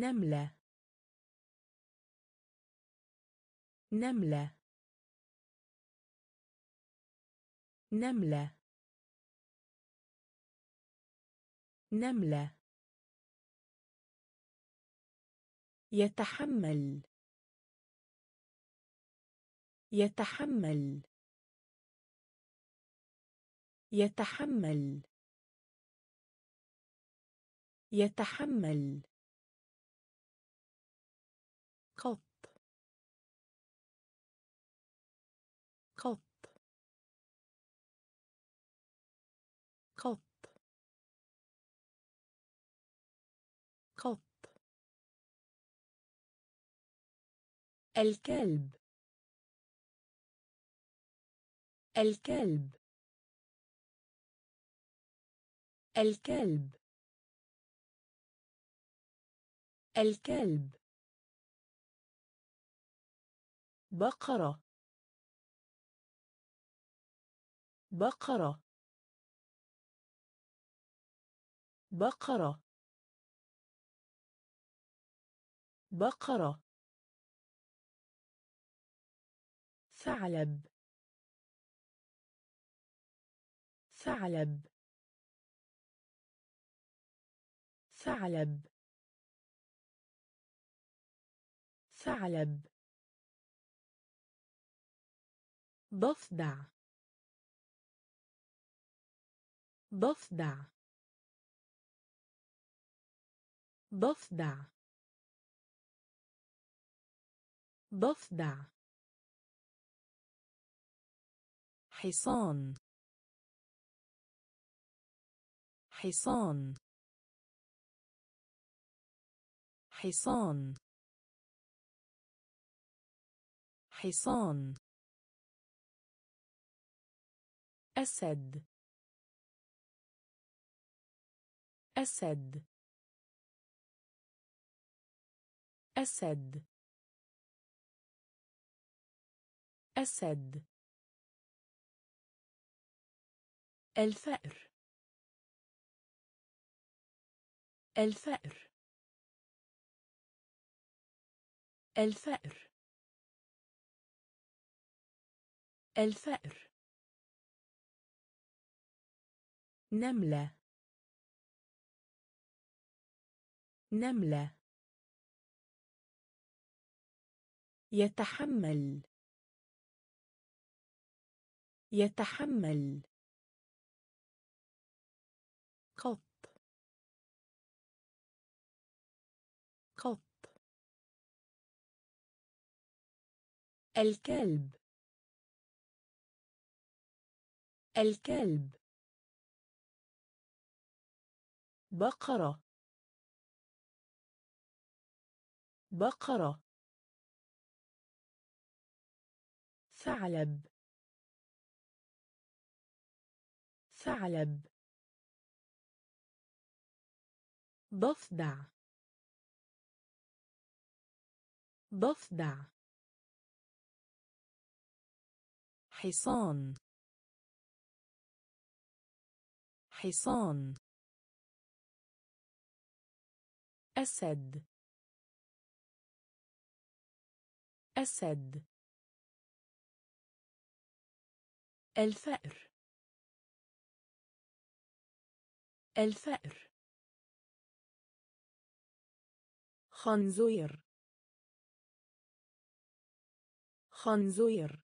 نملة نملة نملة نملة يتحمل يتحمل يتحمل يتحمل قط قط قط قط الكلب الكلب الكلب الكلب بقرة بقرة بقرة بقرة ثعلب ثعلب ثعلب ثعلب ضفدع ضفدع ضفدع ضفدع حصان حصان حصان حصان أسد أسد أسد أسد الفأر الفأر الفأر الفأر نملة نملة يتحمل يتحمل قط قط الكلب الكلب بقرة بقرة ثعلب ثعلب ضفدع ضفدع حصان حصان أسد أسد الفأر الفأر خنزير خنزير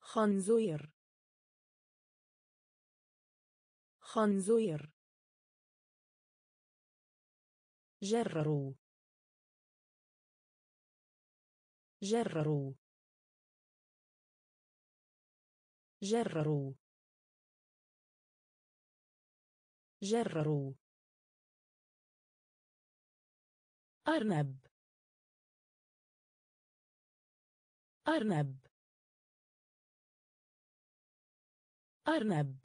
خنزير خنزير جرروا جرروا جرروا جرروا أرنب أرنب أرنب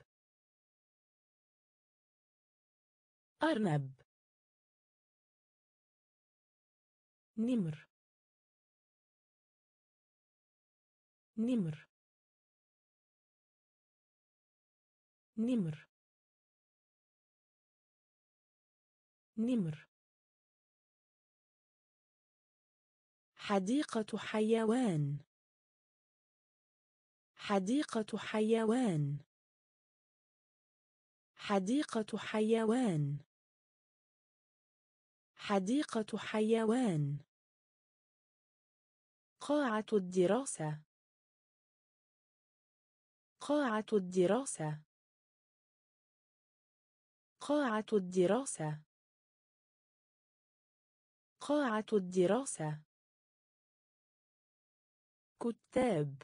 أرنب نمر نمر نمر نمر. حديقة حيوان. حديقة حيوان. حديقة حيوان. حديقة حيوان. قاعة الدراسة. قاعة الدراسة. قاعة الدراسة. قاعة الدراسة. كتاب.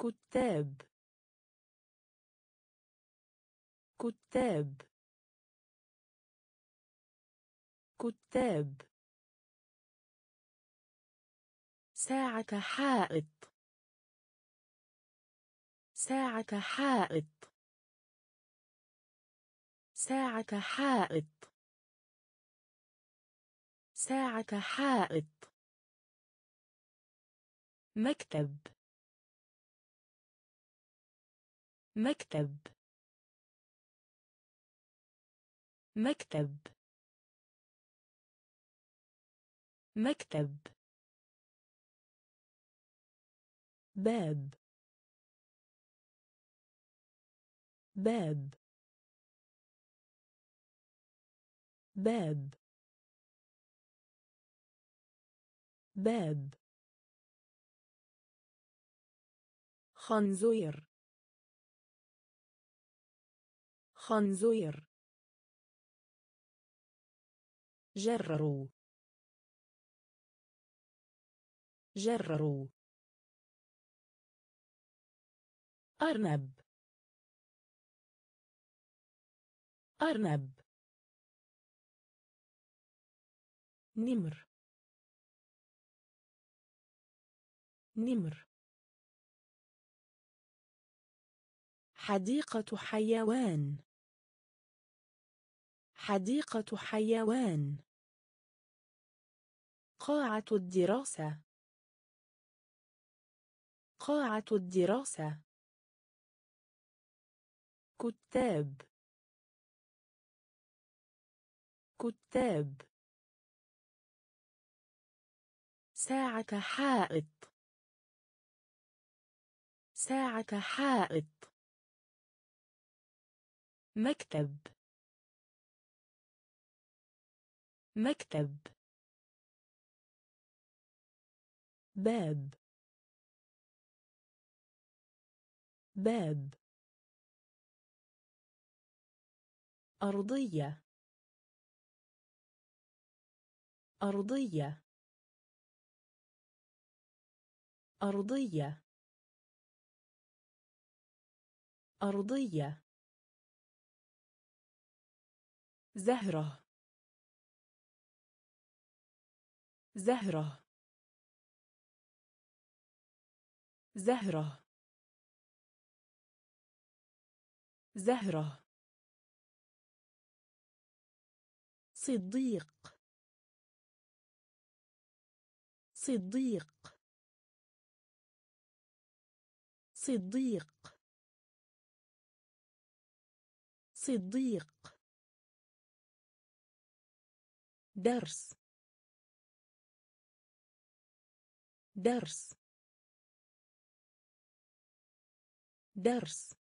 كتاب. كتاب. كتاب. ساعة حائط. ساعة حائط. ساعة حائط. ساعة حائط. مكتب. مكتب. مكتب. مكتب. باب. باب. باب. باب. خنزير. خنزير. جرروا. جرروا. أرنب. أرنب. نمر. نمر. حديقة حيوان. حديقة حيوان. قاعة الدراسة. قاعة الدراسة. كتاب. كتاب. ساعة حائط. ساعة حائط. مكتب. مكتب. باب. باب. أرضية. أرضية. أرضية. أرضية. زهرة. زهرة. زهرة. زهرة. صديق. صديق. صديق. صديق. درس. درس. درس.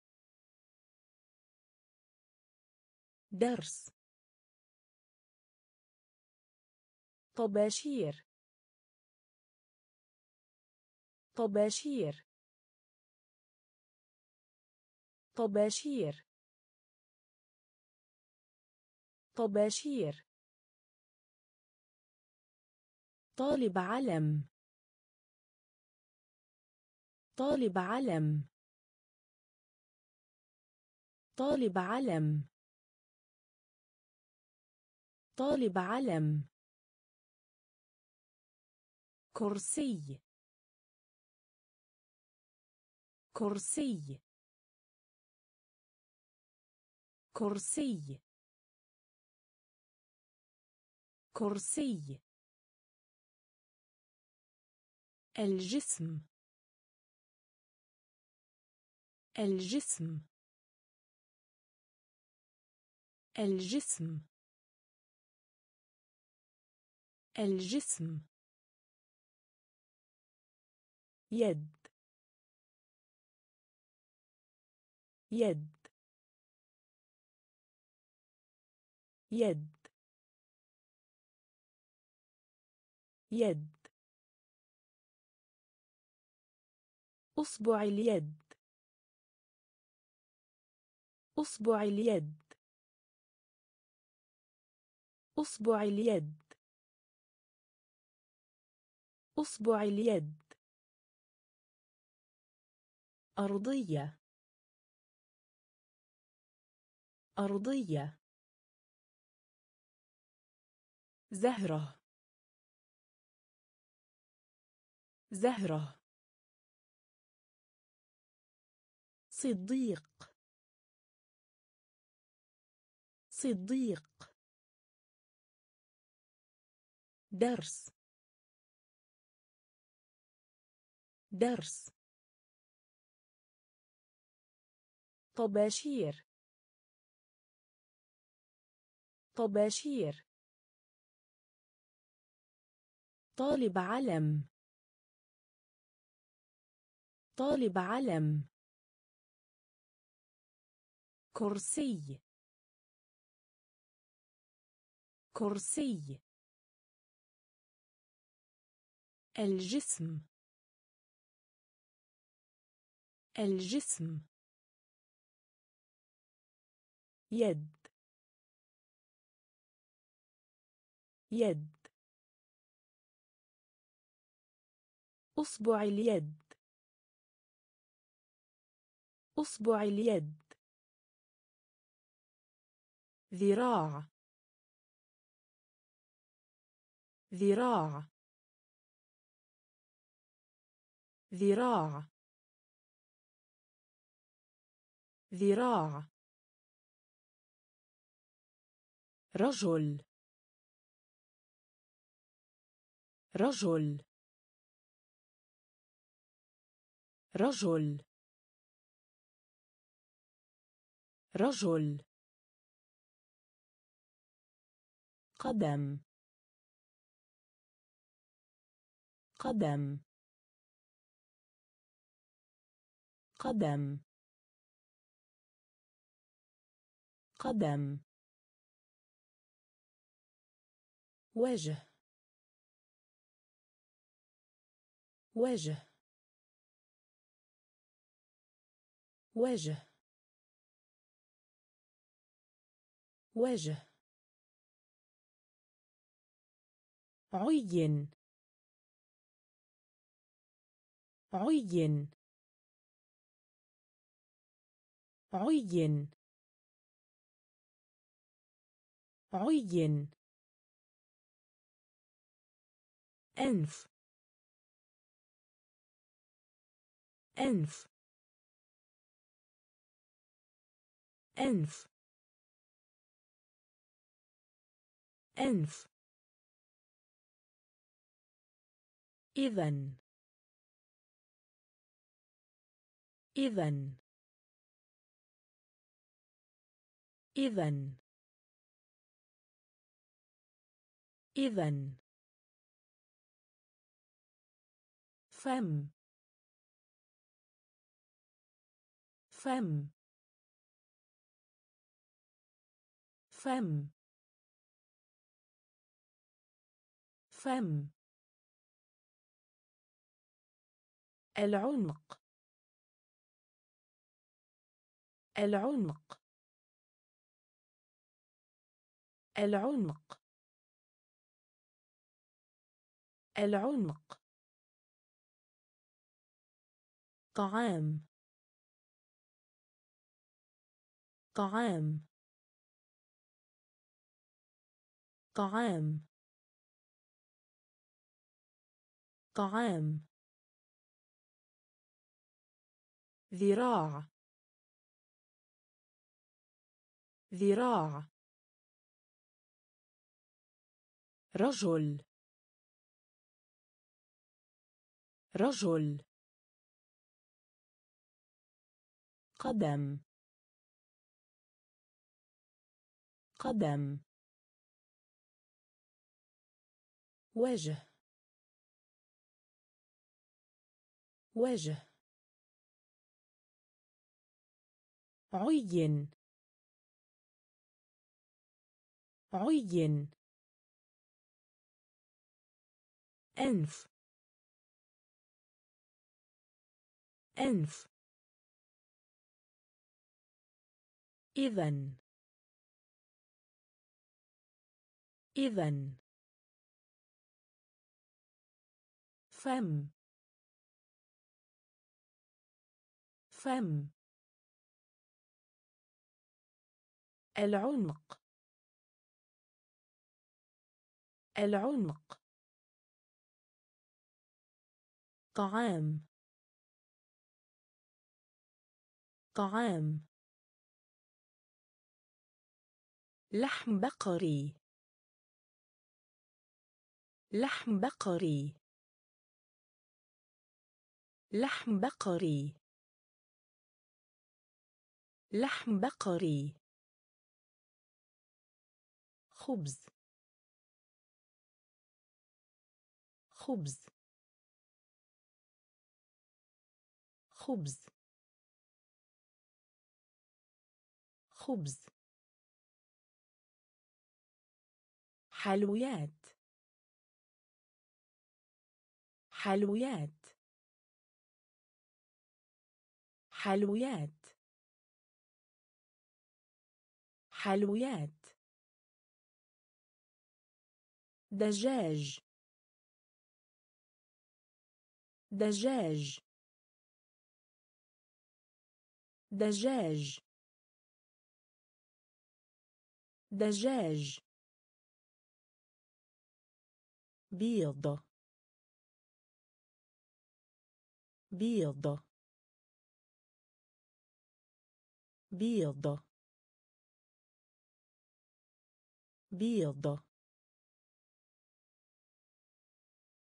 درس. طباشير. طباشير. طباشير. طباشير. طالب علم. طالب علم. طالب علم. طالب علم. كرسي. كرسي. كرسي. كرسي. الجسم. الجسم. الجسم الجسم يد يد يد يد أصبع اليد أصبع اليد أصبع اليد أصبع اليد أرضية أرضية زهرة زهرة صديق صديق درس درس طباشير طباشير طالب علم طالب علم كرسي كرسي الجسم الجسم يد يد أصبع اليد أصبع اليد ذراع ذراع ذراع ذراع رجل رجل رجل رجل قدم قدم قدم قدم وجه وجه وجه وجه عين عين عين عين أنف أنف أنف أنف إذن إذن إذن إذن فم فم فم فم العنق العنق العنق العنق طعام طعام طعام طعام ذراع ذراع رجل رجل قدم قدم وجه وجه عين عين أنف أنف إذن إذن فم فم العنق العنق طعام طعام لحم بقري لحم بقري لحم بقري لحم بقري خبز خبز خبز خبز حلويات حلويات حلويات حلويات دجاج دجاج دجاج دجاج بيض بيض بيض بيض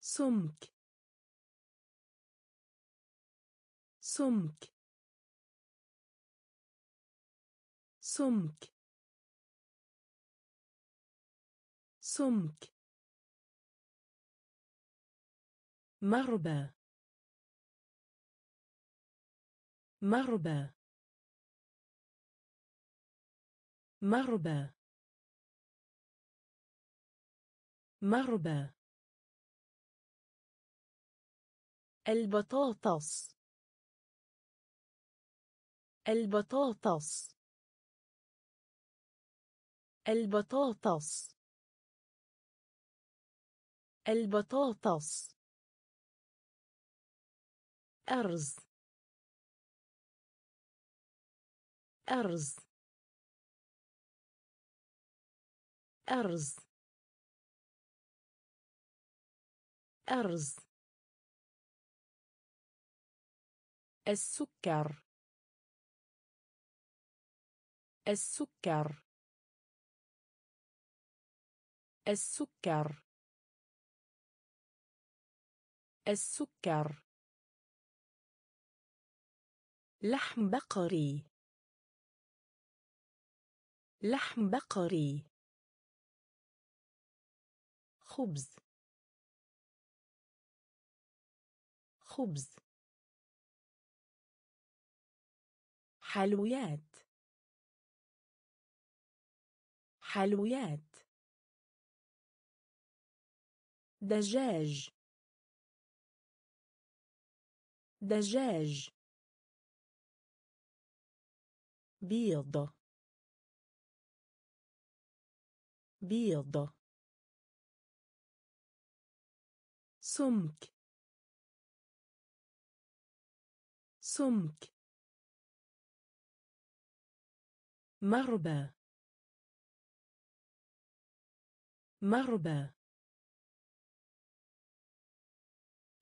سمك سمك سمك سمك مربى مربى مربى مربى البطاطس البطاطس البطاطس البطاطس أرز أرز أرز أرز السكر السكر السكر السكر لحم بقري لحم بقري خبز خبز حلويات حلويات دجاج دجاج بيض بيض سمك سمك مربى مربى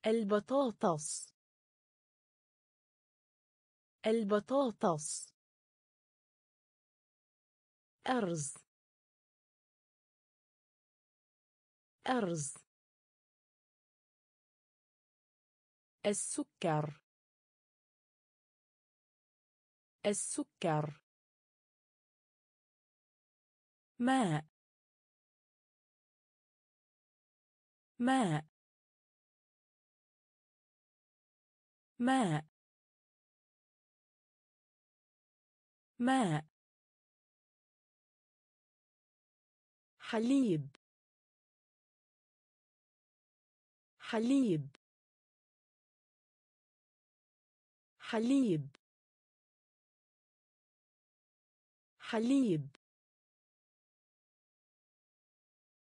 البطاطس البطاطس أرز أرز السكر السكر ماء ماء ماء ماء حليب حليب حليب حليب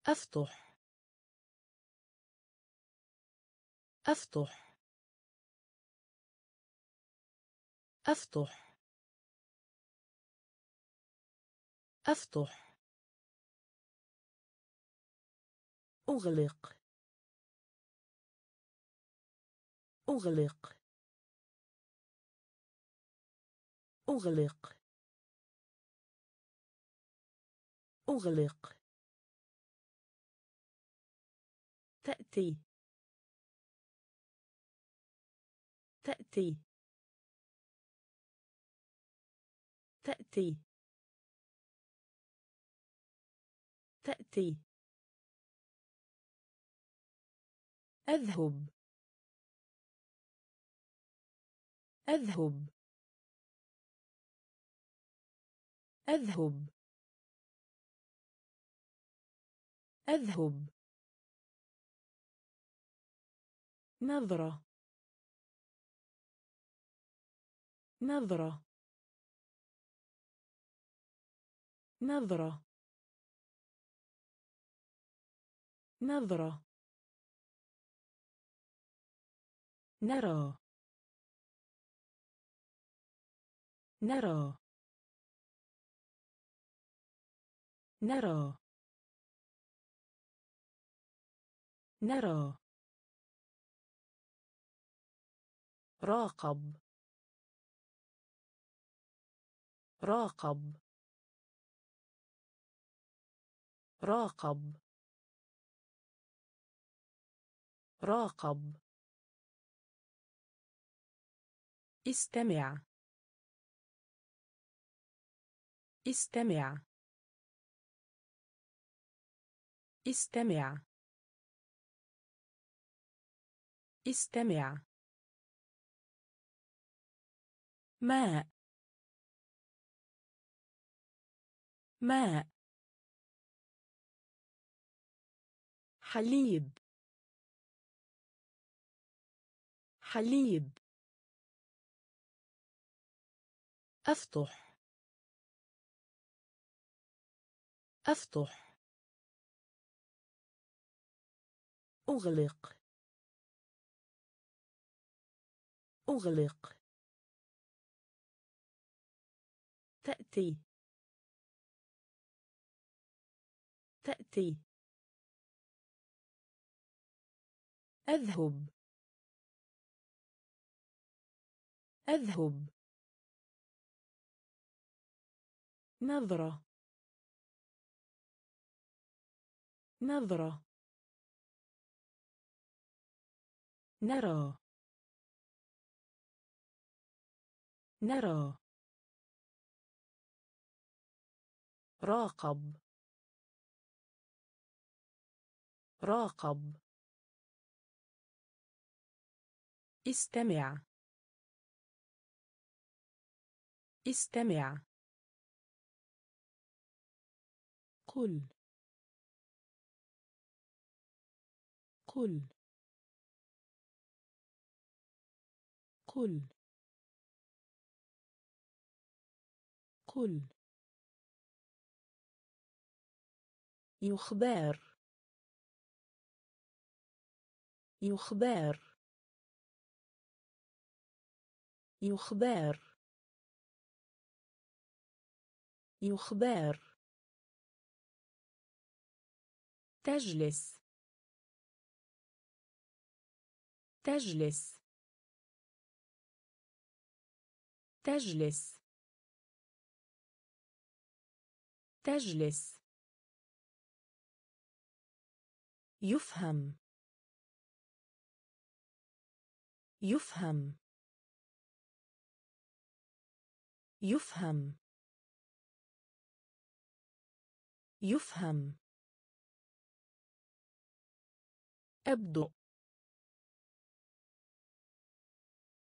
أفطح أفطح أفطح أفطح أغلق أغلق أغلق أغلق تأتي تأتي تأتي تأتي أذهب أذهب أذهب أذهب نظرة نظرة نظرة نظرة نرى نرى نرى نرى راقب راقب راقب راقب استمع استمع استمع استمع ماء ماء حليب حليب أفطح أفطح أغلق أغلق تأتي تأتي أذهب أذهب نظرة نظرة نرى نرى راقب راقب استمع استمع قل قل قل قل يخبر يخبر يخبر يخبر تجلس تجلس تجلس تجلس يفهم يفهم يفهم يفهم. أبدو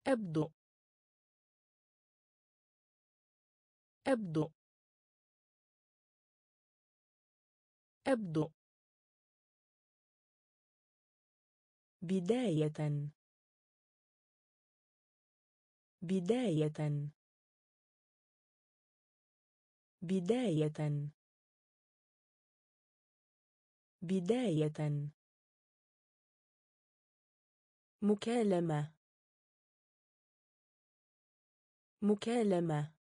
أبدو أبدو أبدو بداية بداية بداية بداية مكالمة مكالمة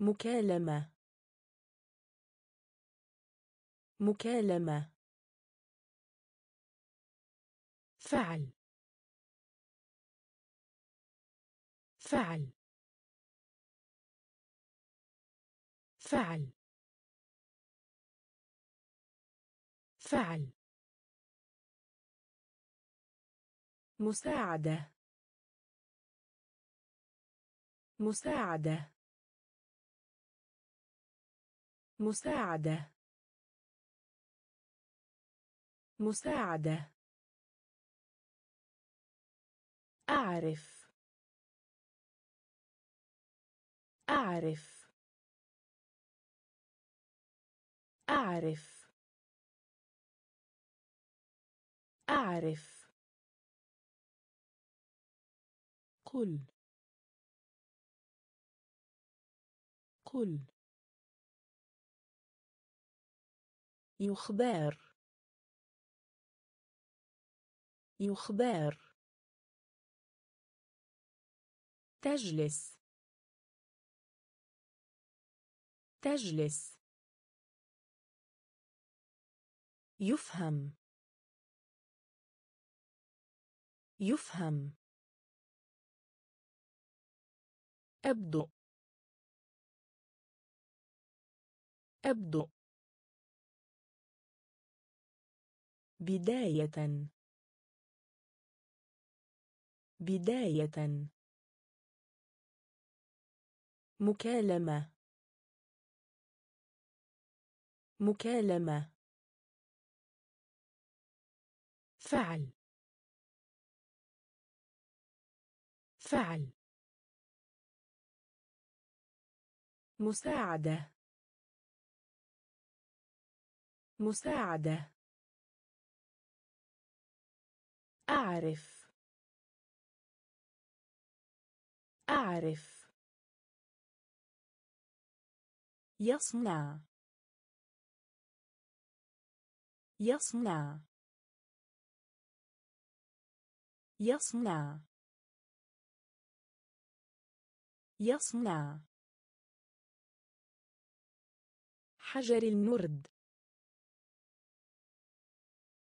مكالمة مكالمة فعل فعل فعل فعل مساعدة مساعدة مساعدة مساعدة أعرف أعرف أعرف أعرف قل قل يخبر يخبر تجلس تجلس يفهم يفهم أبدو أبدو بداية بداية مكالمة مكالمة فعل فعل مساعدة مساعدة أعرف أعرف يصنع يصنع يصنع يصنع حجر النرد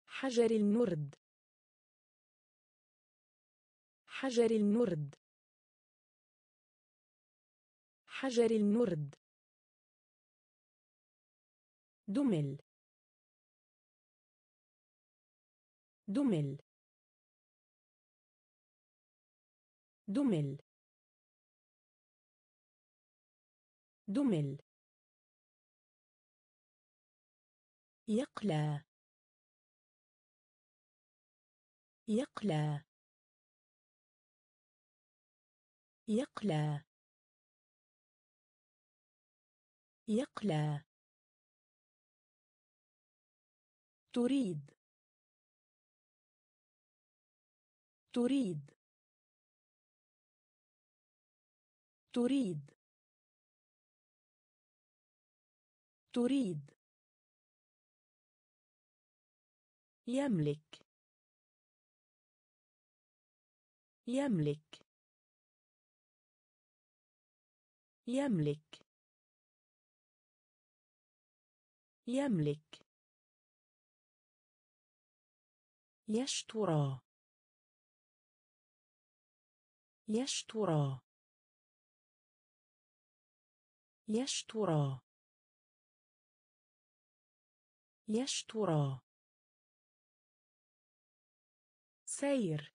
حجر النرد حجر النرد حجر النرد دمل دمل دمل دمل يقلى يقلى يقلى يقلى تريد تريد تريد تريد يملك يملك يملك يملك يشترى يشترى يشترى يشترى سير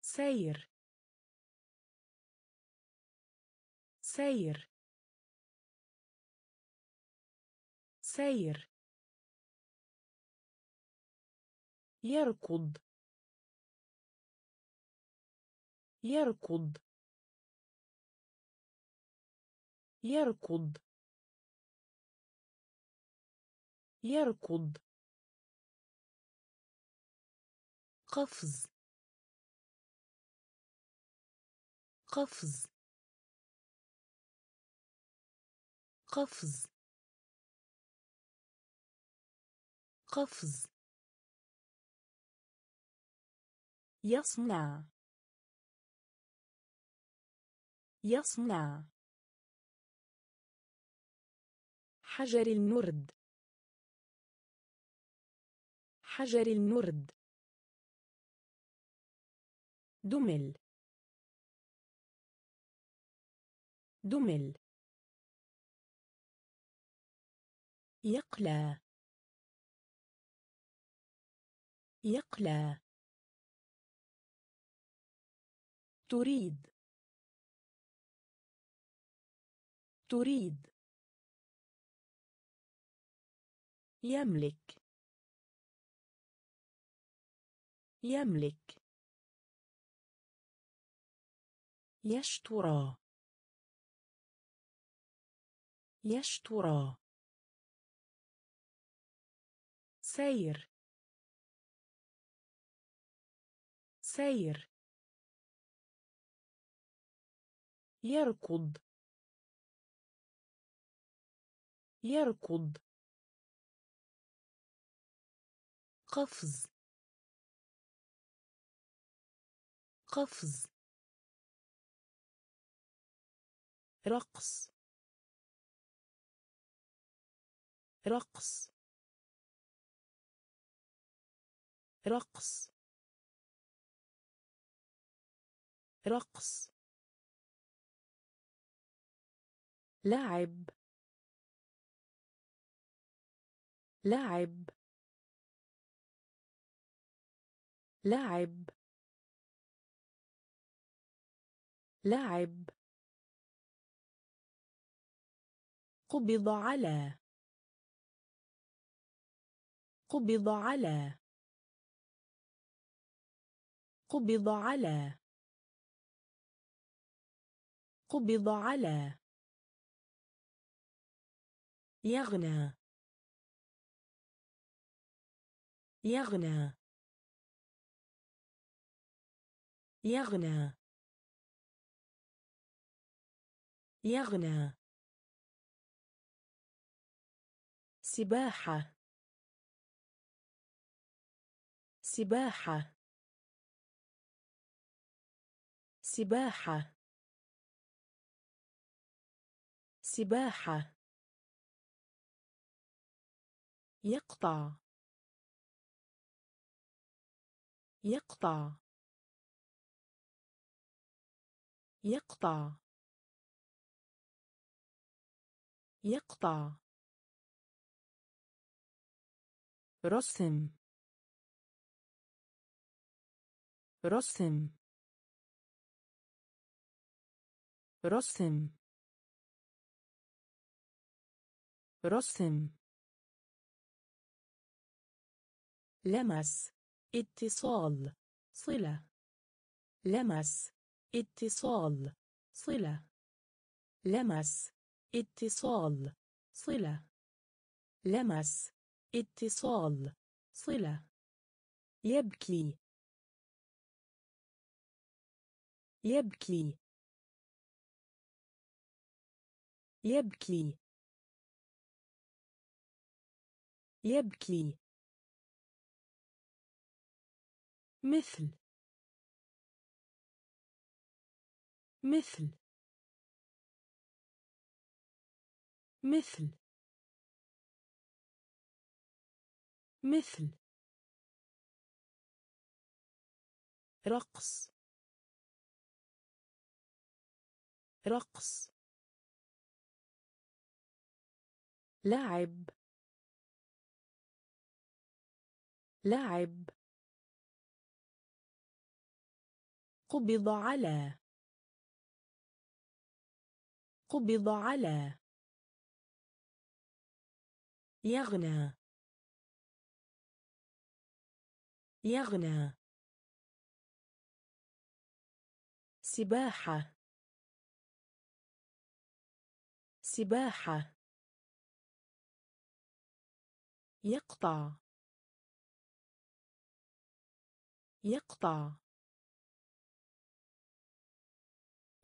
سير Seyir. سير يركض يركض يركض يركض قفز قفز قفز قفز يصنع يصنع حجر النرد حجر النرد دمل دمل يقلى يقلى تريد تريد يملك يملك يشترى يشترى سير سير يركض يركض قفز قفز رقص رقص رقص رقص لعب لعب لعب لعب قبض على قبض على قبض على قبض على يغنى يغنى يغنى يغنى سباحة سباحة سباحة سباحة يقطع يقطع يقطع يقطع رسم رسم رسم رسم لمس اتصال صلة لمس اتصال صلة لمس اتصال صلة لمس اتصال صلة يبكي يبكي يبكي يبكي مثل مثل مثل مثل رقص رقص لعب لعب قبض على قبض على يغنى يغنى سباحة سباحة يقطع يقطع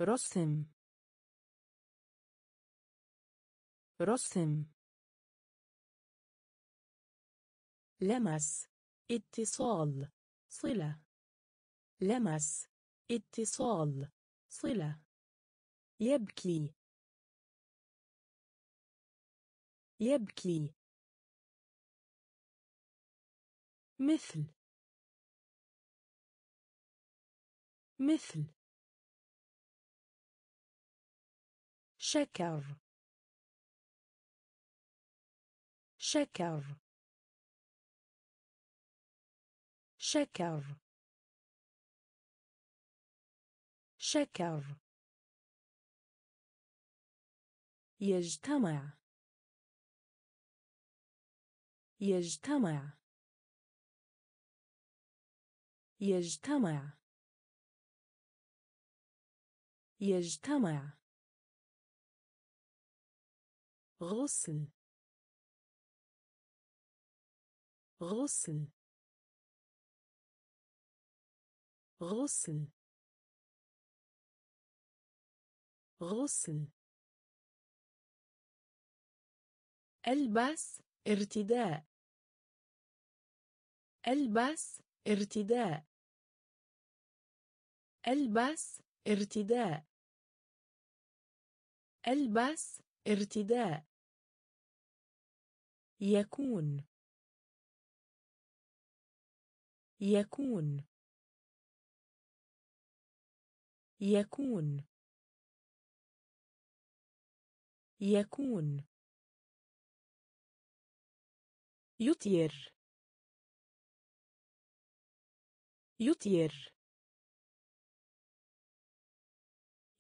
رسم رسم لمس اتصال صلة لمس اتصال صلة يبكي يبكي مثل مثل شكر شكر شكر شكر يجتمع يجتمع يجتمع يجتمع غسل غسل غسل غسل ألبس ارتداء ألبس ارتداء ألبس ارتداء ألبس ارتداء يكون يكون يكون يكون يطير يطير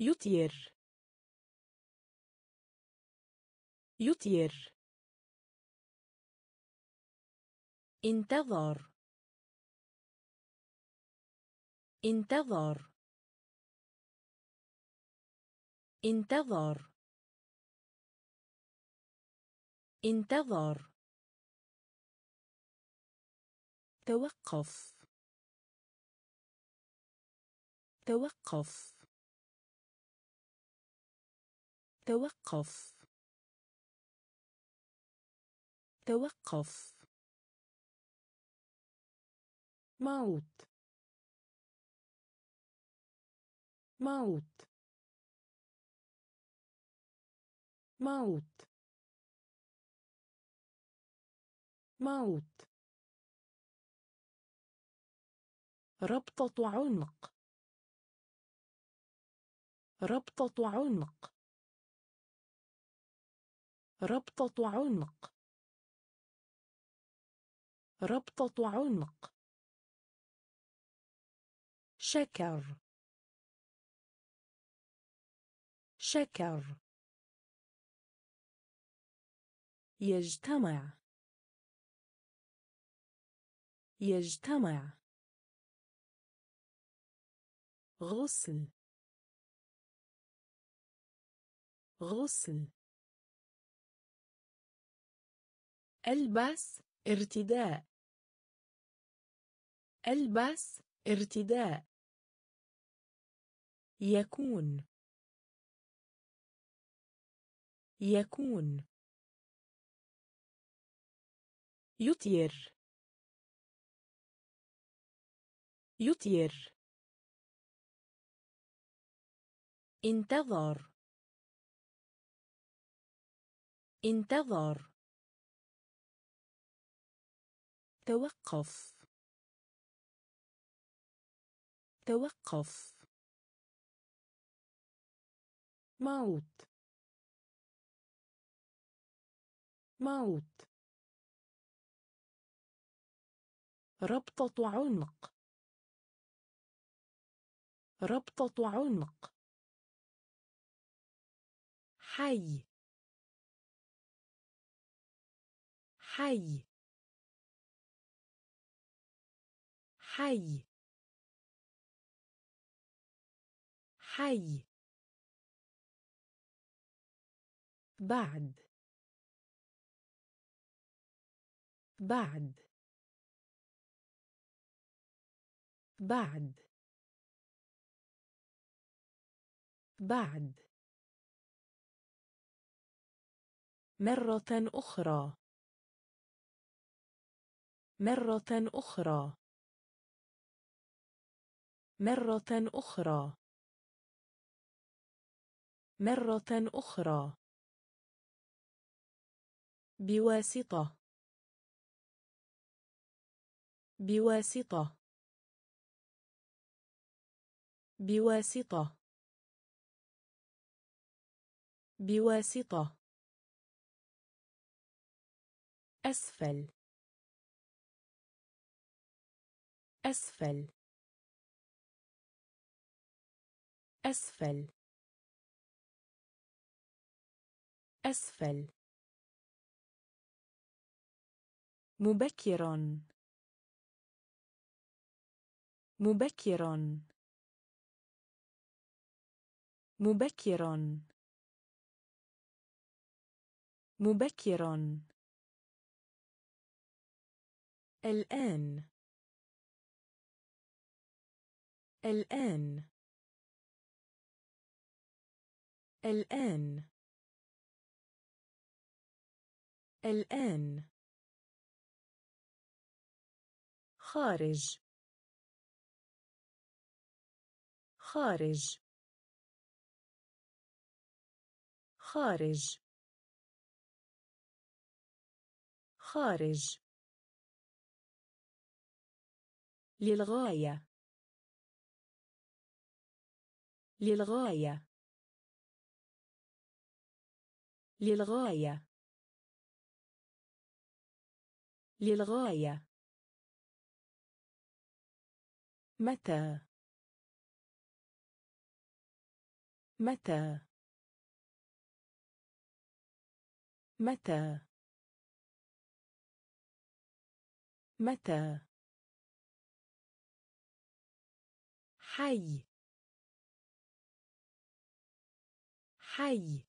يطير يطير انتظر انتظر انتظر انتظر توقف توقف توقف توقف موت موت موت موت ربطة عنق ربطة عنق ربطة عنق ربطة عنق شكر شكر يجتمع يجتمع غسل غسل ألبس ارتداء ألبس ارتداء يكون يكون يطير يطير انتظر انتظر توقف توقف موت موت ربطة عنق ربطة عنق حي حي حي حي بعد بعد بعد بعد مرة أخرى مرة أخرى مرة أخرى مرة أخرى بواسطة بواسطة بواسطة بواسطة أسفل أسفل أسفل أسفل مبكرا مبكرا مبكرا مبكرا الآن الآن الآن الآن خارج خارج خارج خارج للغاية للغاية للغاية للغاية متى متى متى متى حي حي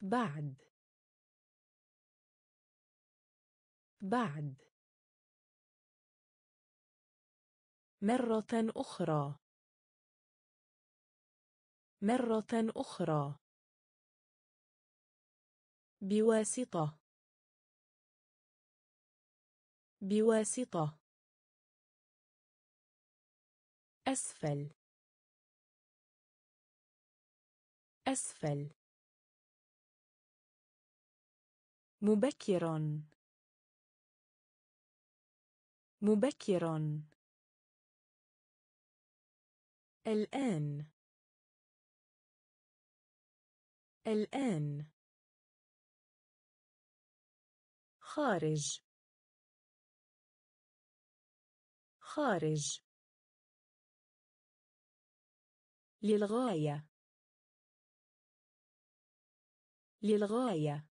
بعد بعد مرة أخرى مرة أخرى بواسطة بواسطة أسفل أسفل مبكرا مبكرا الآن الآن خارج خارج للغاية للغاية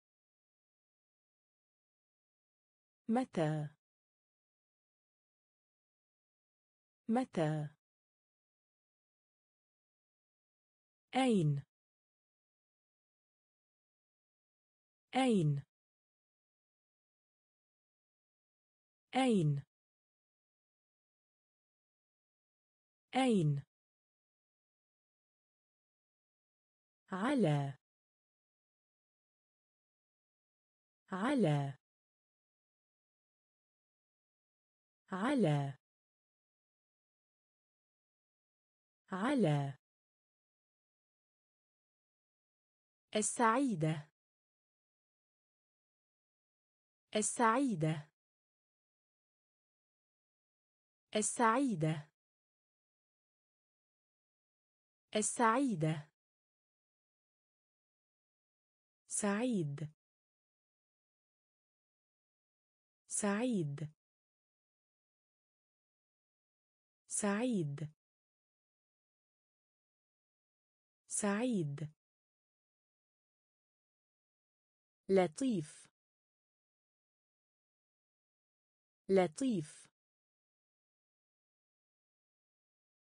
متى متى أين أين أين أين على على على على السعيدة السعيدة السعيدة السعيدة سعيد سعيد سعيد سعيد لطيف لطيف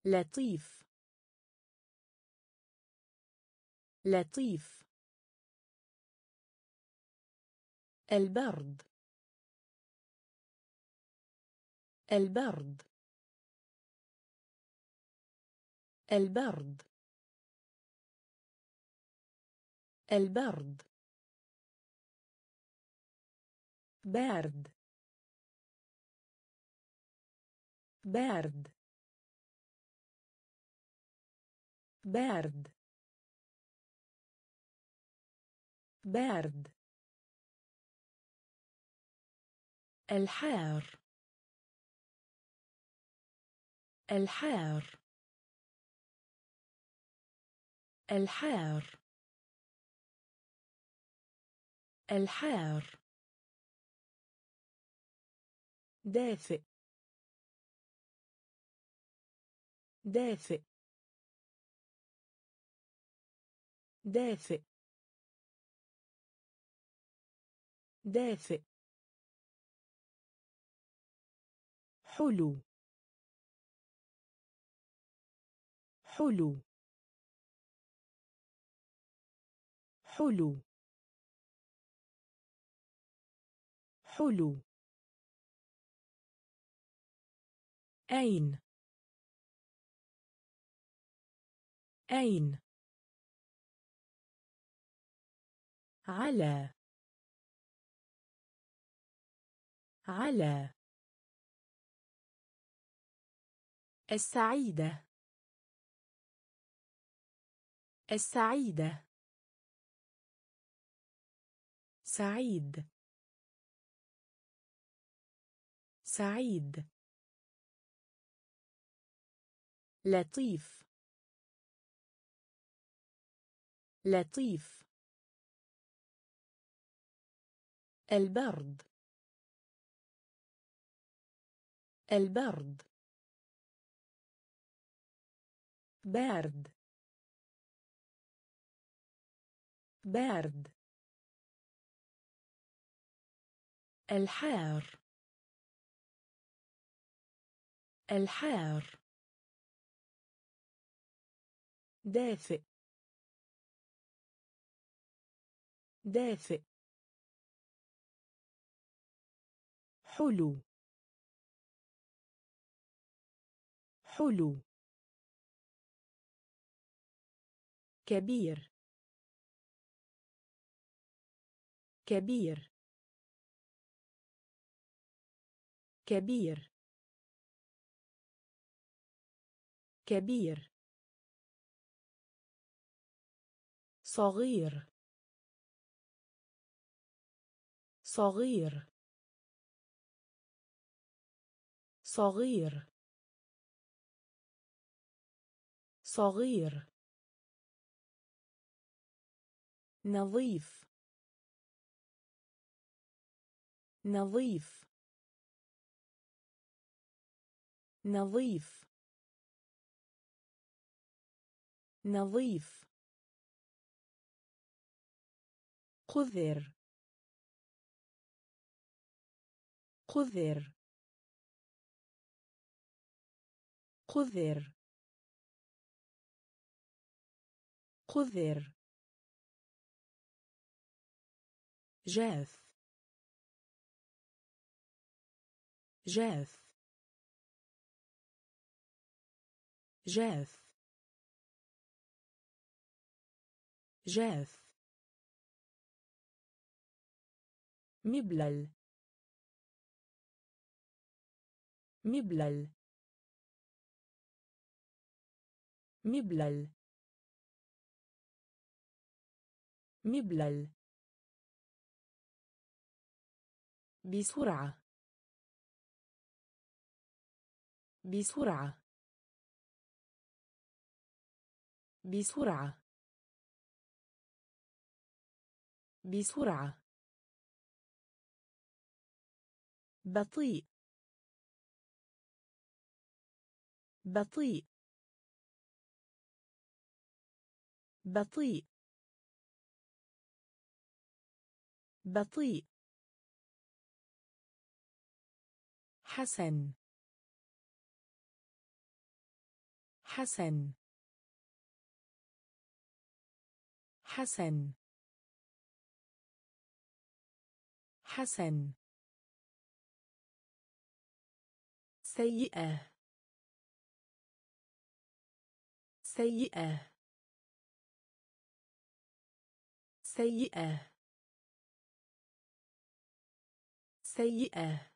لطيف لطيف البرد البرد البرد البرد بارد بارد بارد بارد الحار الحار الحار الحار دافئ دافئ دافئ دافئ حلو حلو حلو حلو أين أين على على السعيدة السعيدة سعيد سعيد لطيف لطيف البرد البرد بارد بارد الحار الحار دافئ دافئ حلو حلو كبير كبير كبير كبير صغير صغير صغير صغير نظيف نظيف نظيف نظيف قذر قذر قذر قذر جاف جاف جاف جاف مبلل مبلل مبلل مبلل بسرعة بسرعة بسرعة بسرعة بطيء بطيء بطيء بطيء حسن حسن حسن حسن سيئة سيئة سيئة سيئة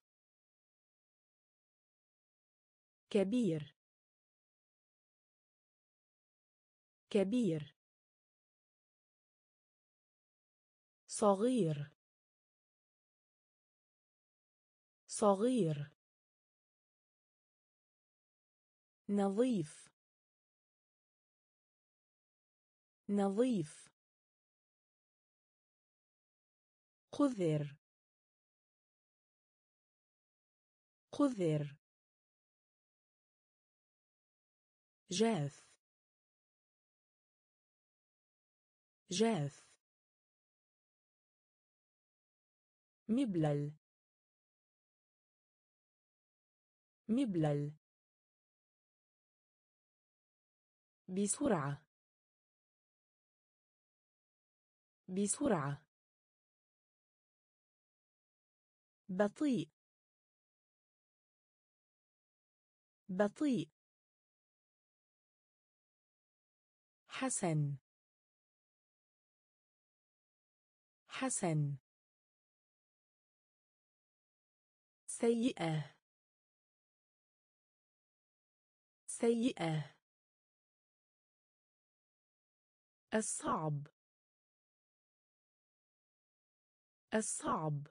كبير كبير صغير صغير نظيف نظيف قذر قذر جاف جاف مبلل مبلل بسرعة بسرعة بطيء بطيء حسن حسن سيئة سيئة الصعب الصعب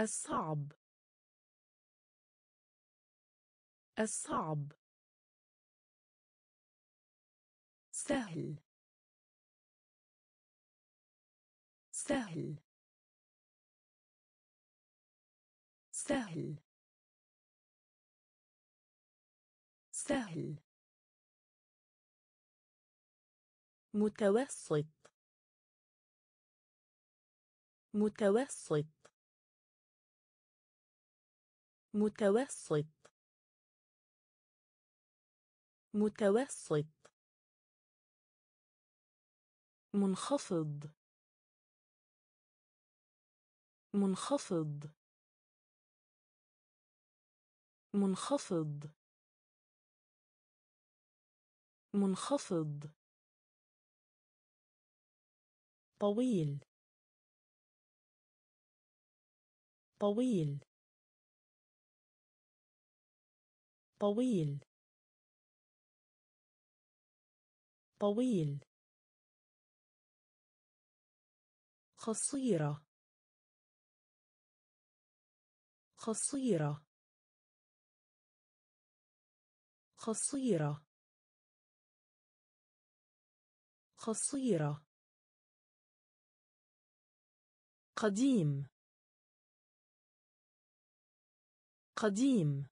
الصعب الصعب سهل سهل سهل سهل متوسط متوسط متوسط متوسط منخفض منخفض منخفض منخفض طويل طويل طويل طويل قصيرة قصيرة قصيرة قصيرة قديم قديم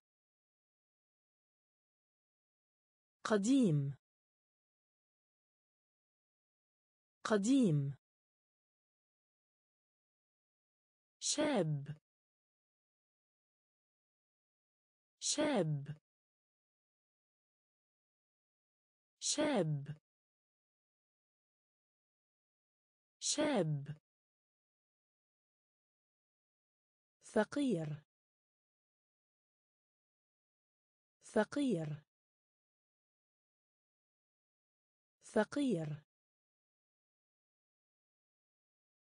قديم قديم شاب شاب شاب شاب فقير فقير فقير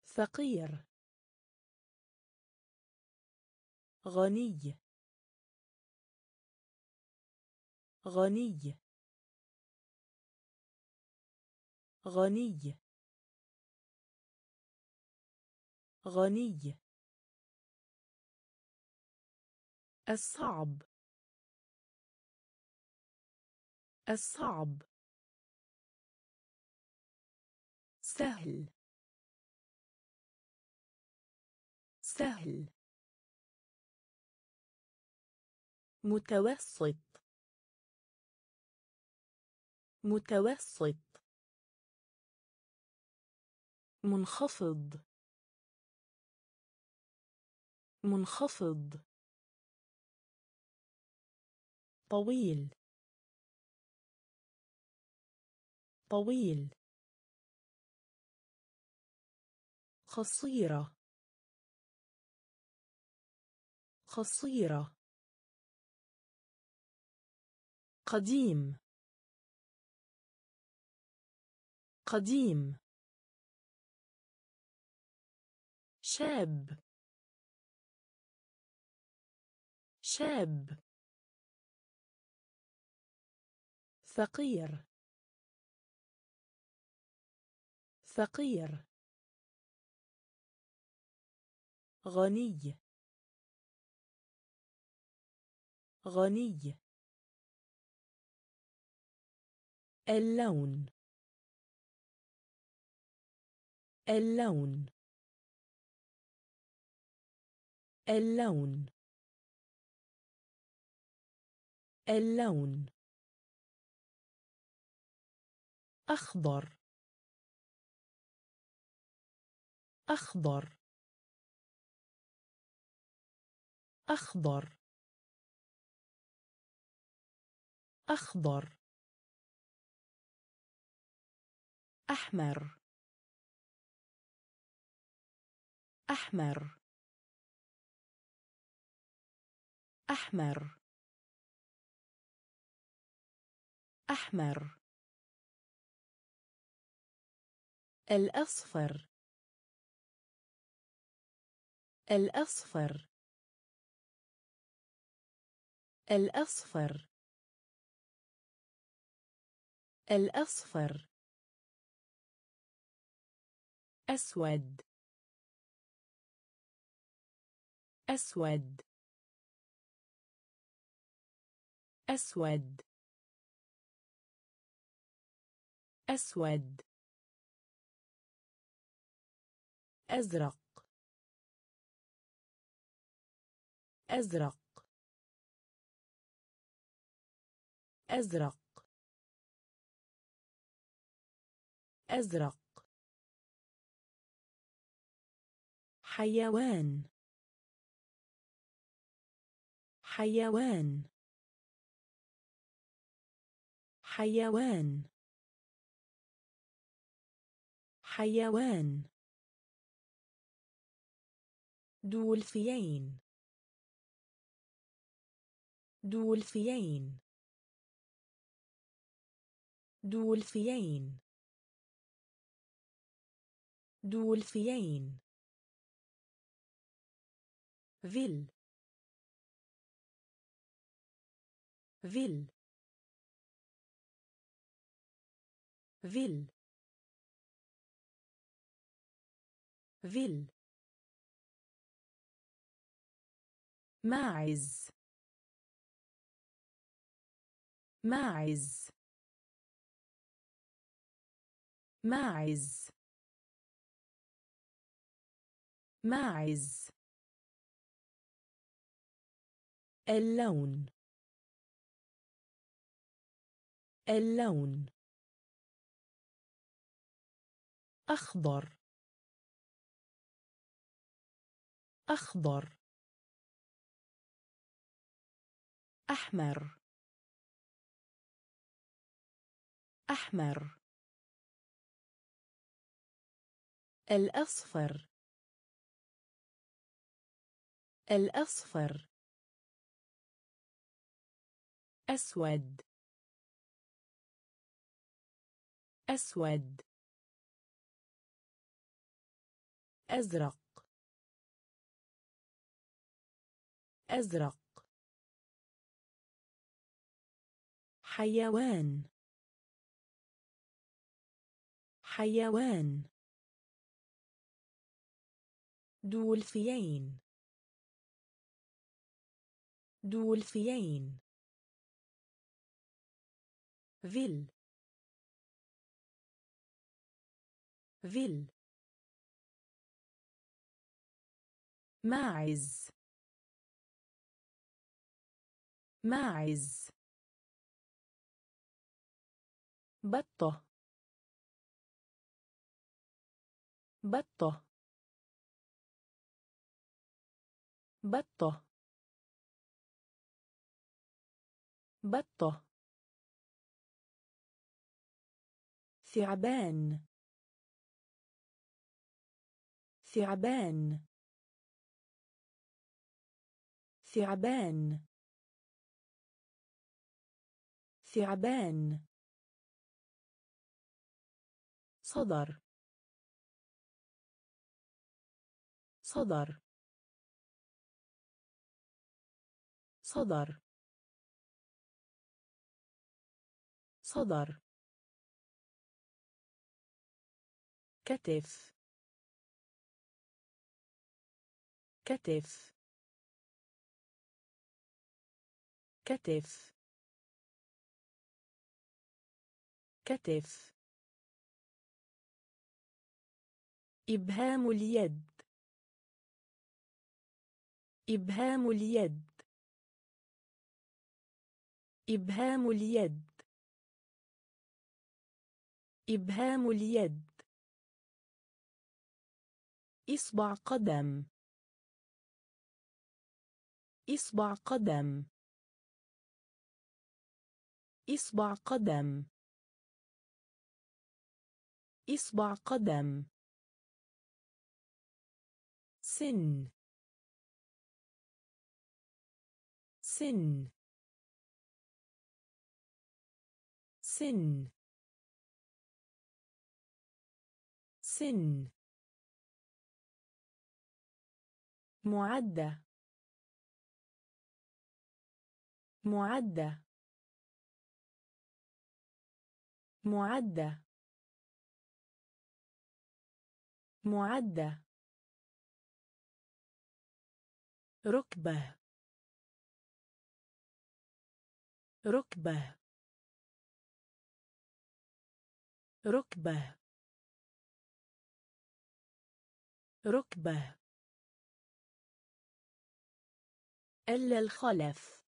فقير غني غني غني غني الصعب الصعب سهل سهل متوسط متوسط منخفض منخفض طويل طويل قصيرة قصيرة قديم قديم شاب شاب فقير فقير غني غني اللون اللون اللون اللون أخضر أخضر أخضر أخضر أحمر أحمر أحمر أحمر الأصفر الأصفر الأصفر الأصفر أسود أسود أسود أسود أزرق أزرق أزرق أزرق حيوان حيوان حيوان حيوان دولفين دولفين دولفين دولفين فيل فيل فيل فيل ماعز ماعز ماعز ماعز اللون اللون أخضر أخضر أحمر أحمر الأصفر الأصفر أسود أسود أزرق أزرق حيوان حيوان دولفين دولفين فيل فيل ماعز ماعز بطة بطة بطة بطة ثعبان ثعبان ثعبان ثعبان صدر صدر صدر صدر كتف كتف كتف كتف إبهام اليد إبهام اليد إبهام اليد إبهام اليد إصبع قدم إصبع قدم إصبع قدم إصبع قدم سن سن سن سن معدة معدة معدة معدة ركبة ركبة ركبة ركبة ألا الخلف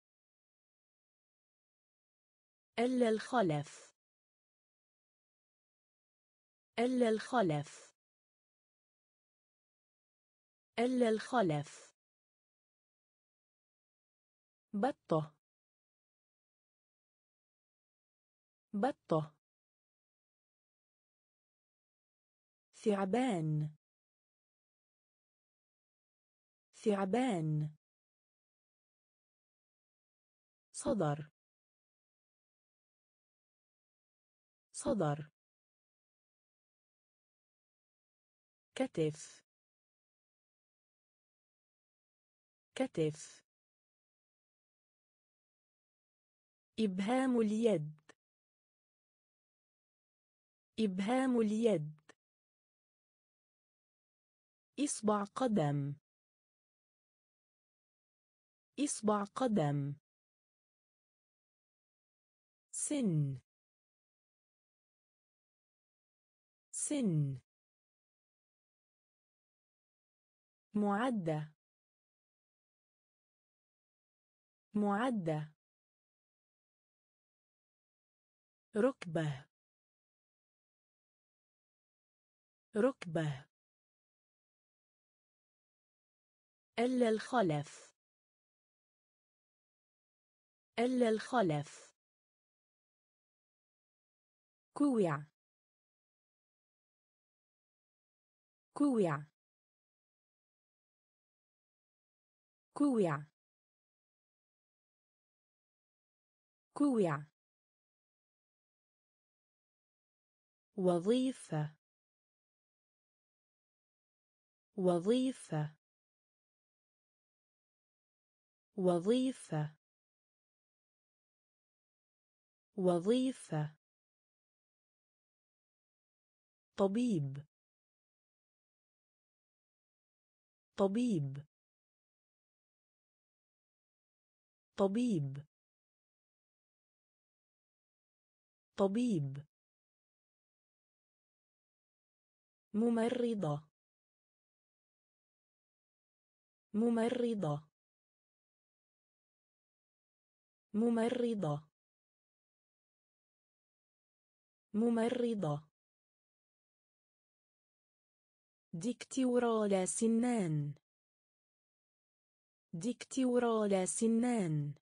ألا الخلف ألا الخلف ألا الخلف بطة بطة ثعبان ثعبان صدر صدر كتف كتف إبهام اليد إبهام اليد إصبع قدم إصبع قدم سن سن معدة معدة ركبة ركبة ألا الخلف ألا الخلف كوع كوع كوع كوع وظيفة وظيفة وظيفة وظيفة طبيب طبيب طبيب طبيب ممرضة ممرضة ممرضة ممرضة. دكتورة سنان. دكتورة سنان.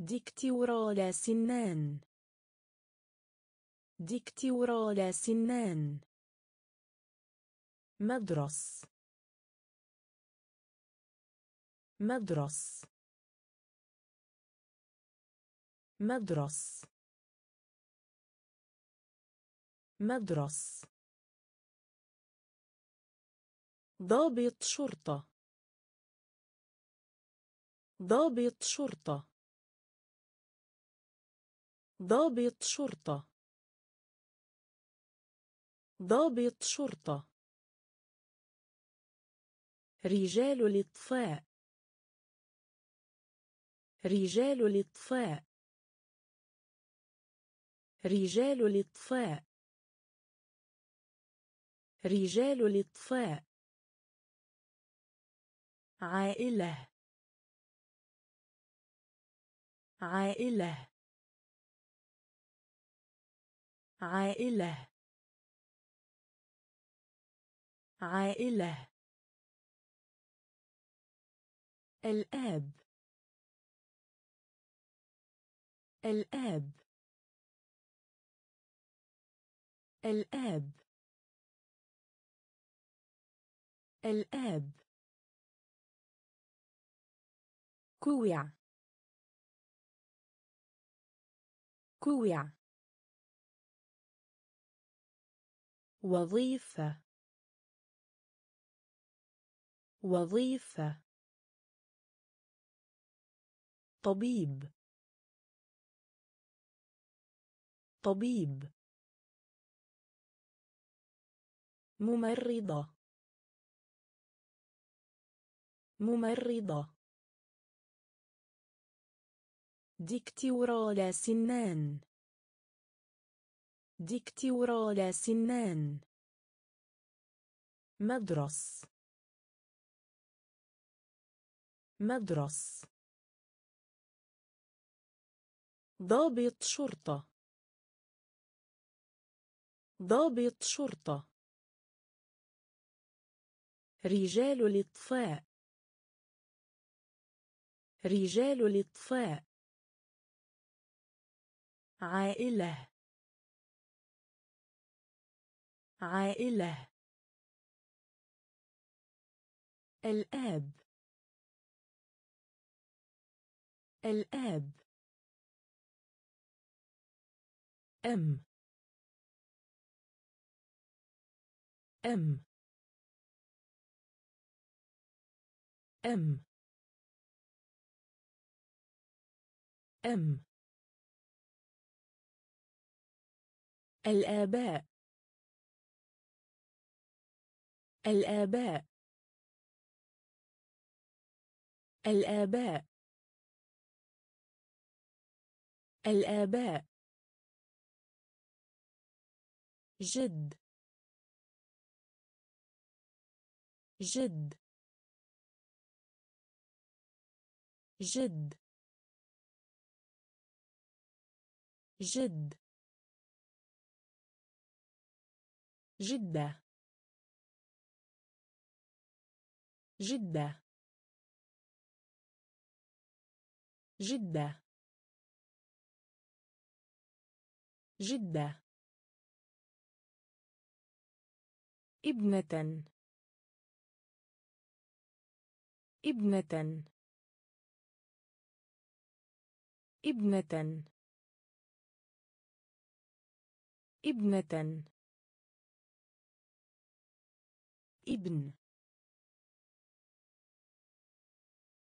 دكتورة سنان. دكتورة سنان. مدرس. مدرس. مدرس. مدرس. ضابط شرطة. ضابط شرطة. ضابط شرطة. ضابط شرطة. رجال الإطفاء. رجال الإطفاء. رجال الإطفاء. رجال الإطفاء. عائلة. عائلة. عائلة. عائلة. الأب. الأب. الأب. الأب. كوع. كوع. وظيفة. وظيفة. طبيب. طبيب. ممرضة. ممرضة. دكتورة سنان. دكتورة سنان. مدرس. مدرس. ضابط شرطة. ضابط شرطة. رجال الإطفاء. رجال الإطفاء. عائلة. عائلة. الأب. الأب. أم. أم. أم. أم. الآباء. الآباء. الآباء. الآباء. جد. جد. جد. جد. جدة. جدة. جدة. جدة. ابنة. ابنة. ابنة. ابنة. ابن.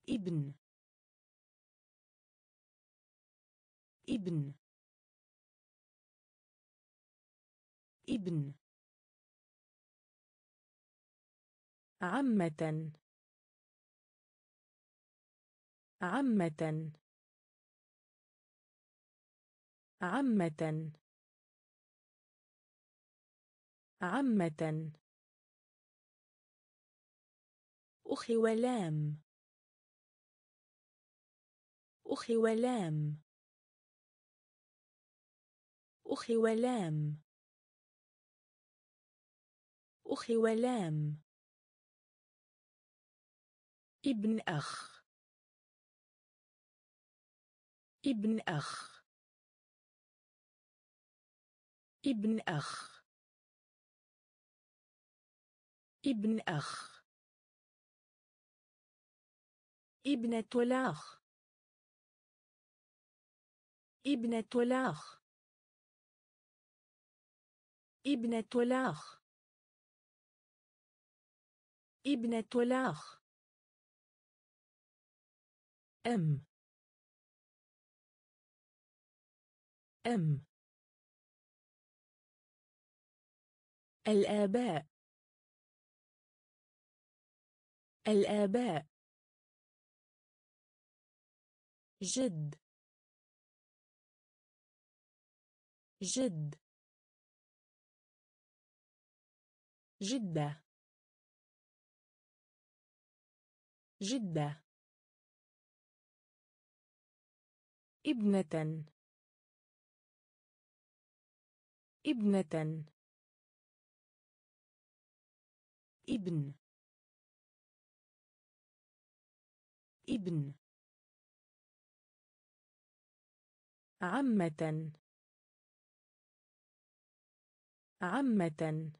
ابن. ابن. ابن. عمة. عمة. عمة. عمة. أخي ولام. أخي ولام. أخي ولام أخي ولام ابن أخ ابن أخ ابن أخ ابن أخ ابنة الأخ ابنة الأخ ابنة الأخ ابنة الأخ أم أم الآباء الآباء جد جد جدة جدة ابنة ابنة ابن ابن عمة عمة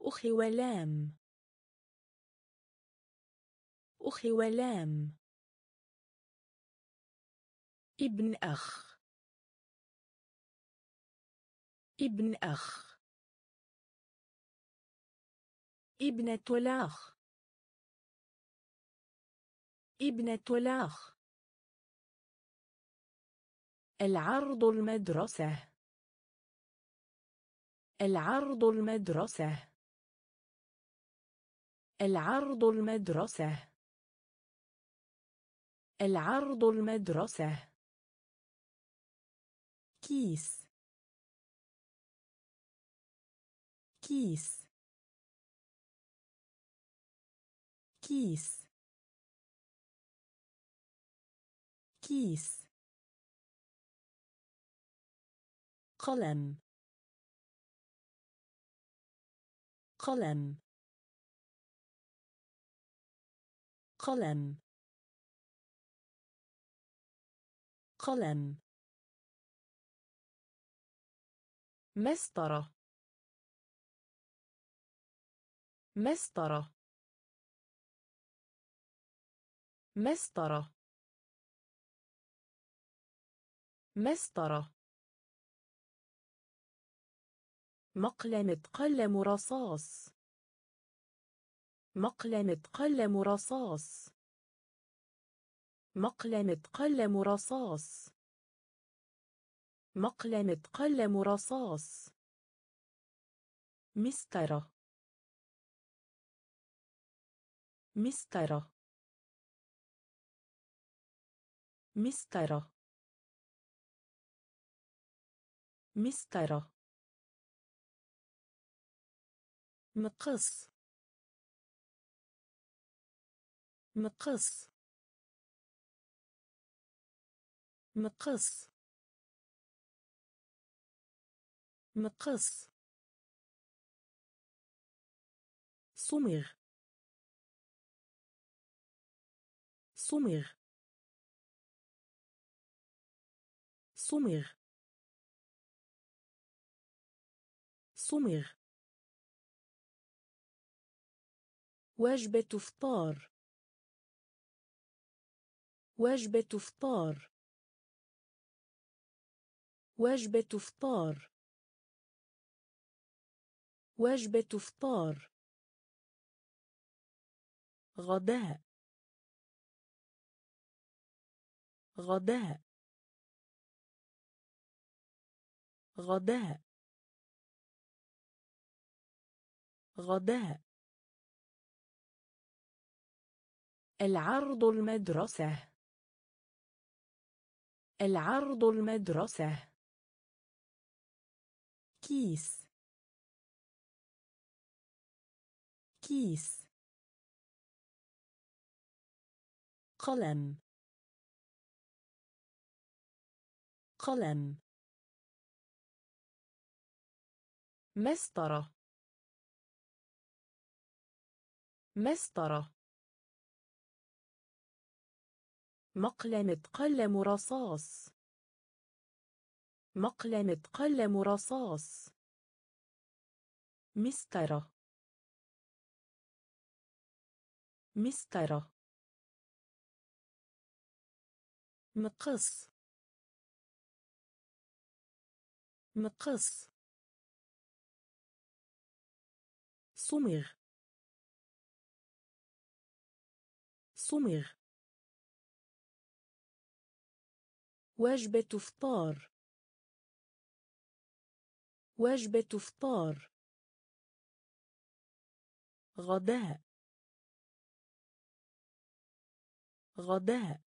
أخي ولام أخي ولام ابن أخ ابن أخ ابنة الأخ ابنة الأخ العرض المدرسة العرض المدرسة العرض المدرسة العرض المدرسة كيس كيس كيس كيس قلم قلم قلم قلم مسطرة مسطرة مسطرة مسطرة مقلمة قلم رصاص مقلمة قلم رصاص مقلمة قلم رصاص مقلمة قلم رصاص مسطرة مسطرة مسطرة مسطرة مقص مقص مقص مقص صمغ صمغ صمغ صمغ وجبة إفطار وجبة إفطار وجبة إفطار وجبة إفطار غداء غداء غداء غداء العرض المدرسة العرض المدرسة كيس كيس قلم قلم مسطرة مسطرة مقلمة قلم رصاص مقلمة قلم رصاص مسطرة مسطرة مقص مقص صمغ صمغ وجبة إفطار وجبة إفطار غداء غداء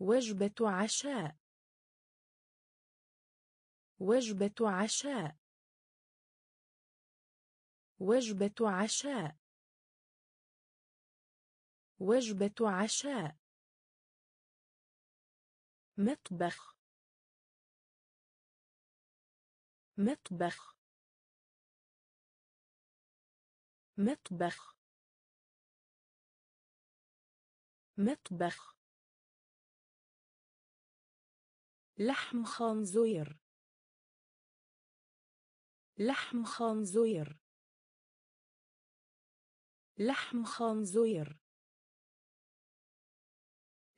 وجبة عشاء وجبة عشاء وجبة عشاء وجبة عشاء مطبخ مطبخ مطبخ مطبخ لحم خنزير لحم خنزير لحم خنزير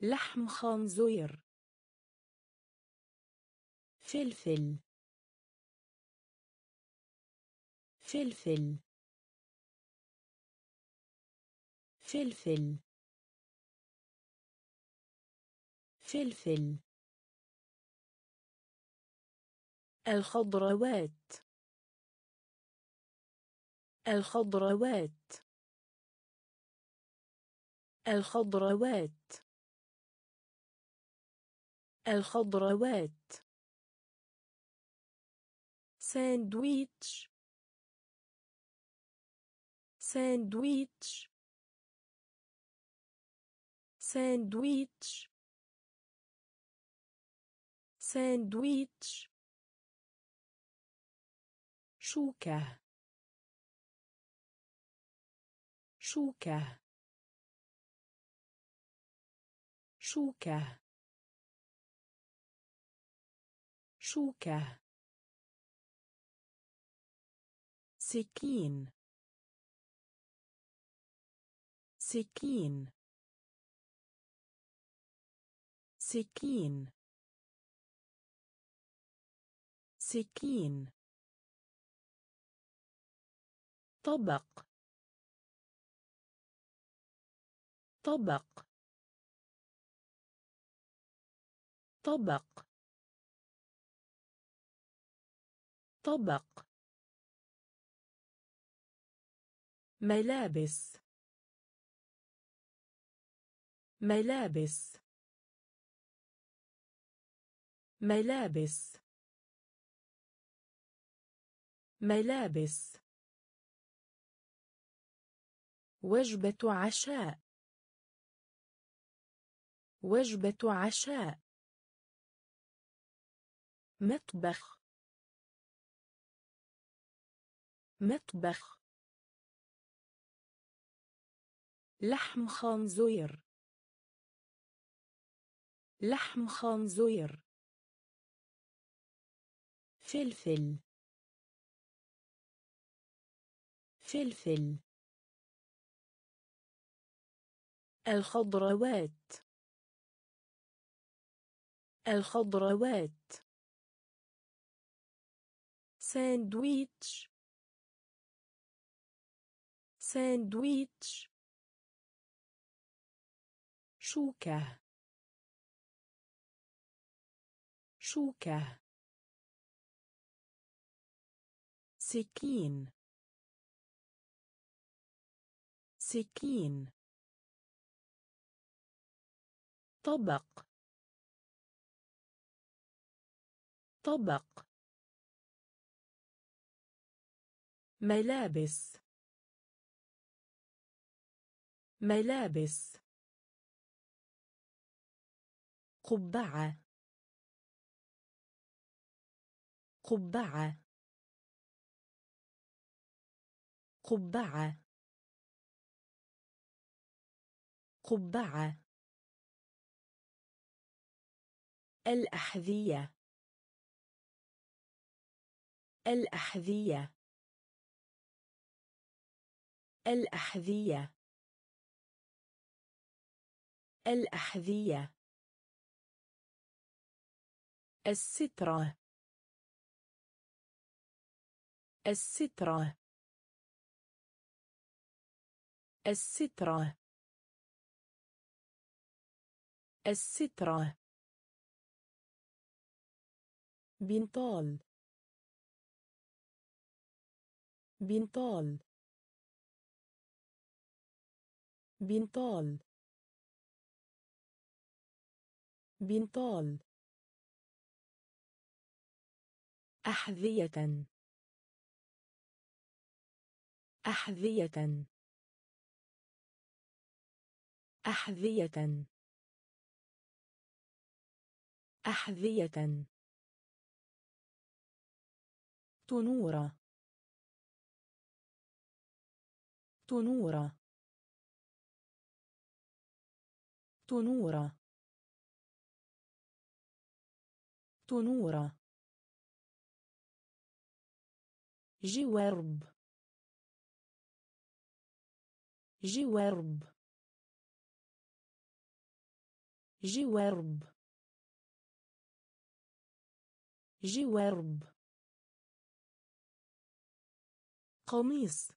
لحم خنزير فلفل فلفل فلفل فلفل الخضروات الخضروات الخضروات الخضروات ساندويتش ساندويتش ساندويتش ساندويتش شوكة شوكة شوكة شوكة سكين سكين سكين سكين طبق طبق طبق طبق ملابس ملابس ملابس ملابس وجبة عشاء وجبة عشاء مطبخ مطبخ لحم خنزير لحم خنزير فلفل فلفل الخضروات الخضروات ساندويتش ساندويتش شوكة شوكة سكين سكين طبق طبق ملابس ملابس قبعة قبعة قبعة قبعة الأحذية الأحذية الأحذية الأحذية السترة السترة السترة السترة بنطال بنطال بنطال بنطال أحذية أحذية أحذية أحذية تنورة تنورة تنورة تنورة جوارب جوارب جوارب جوارب قميص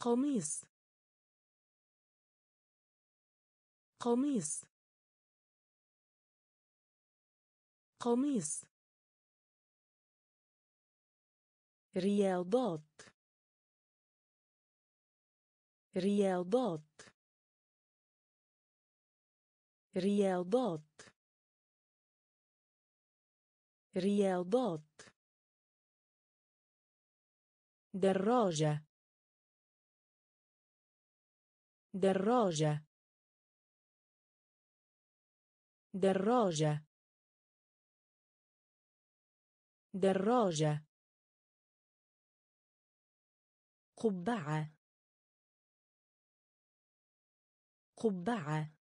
قميص قميص قميص رياضات رياضات رياضات رياضات دراجة دراجة دراجة دراجة قبعة قبعة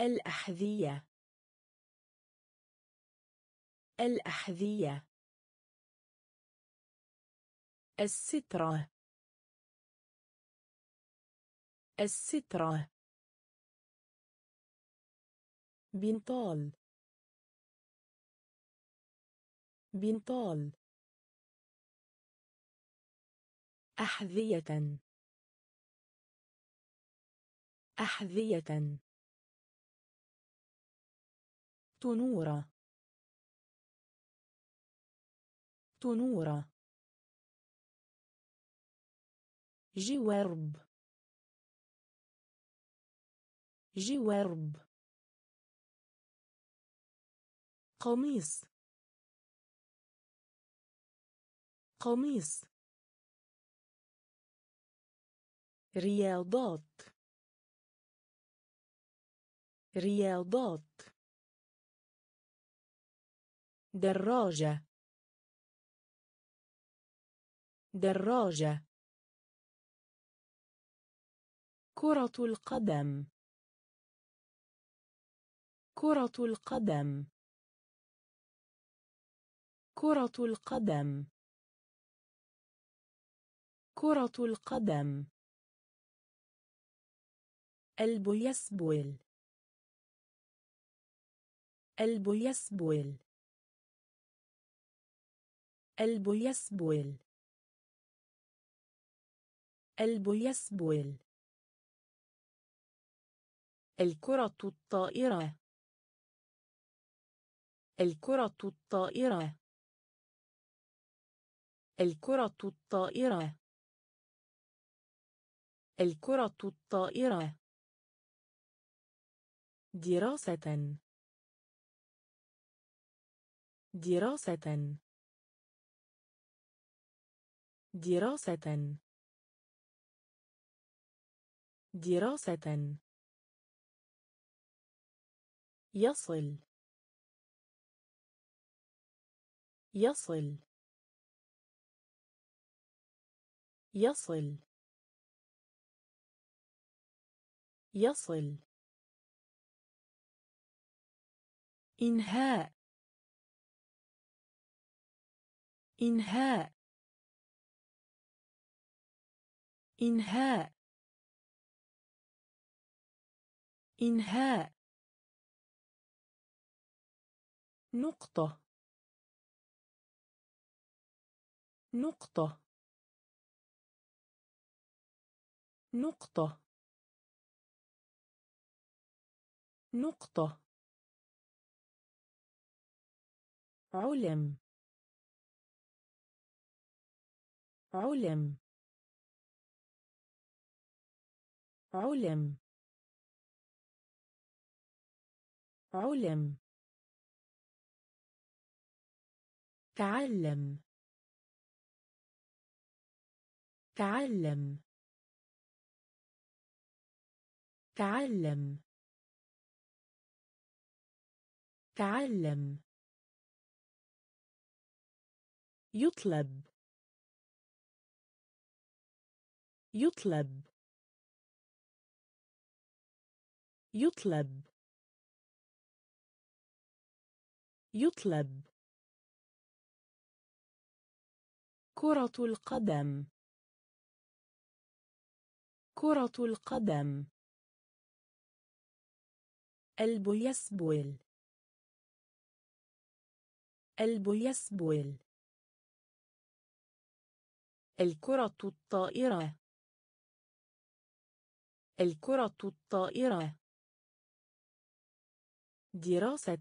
الأحذية الأحذية السترة السترة بنطال بنطال أحذية أحذية تنورة تنورة جوارب جوارب قميص قميص رياضات رياضات دراجة دراجة كرة القدم كرة القدم كرة القدم كرة القدم قلب يسبل قلب يسبل قلب يسبل قلب يسبل الكرة الطائرة الكرة الطائرة الكرة الطائرة الكرة الطائرة دراسة دراسة دراسة دراسة يصل يصل يصل يصل إنهاء إنهاء إنهاء إنهاء نقطة نقطة نقطة نقطة علم علم علم علم تعلم تعلم تعلم تعلم يطلب يطلب يطلب يطلب كرة القدم كرة القدم قلب يسبل قلب يسبل الكرة الطائرة الكرة الطائرة دراسة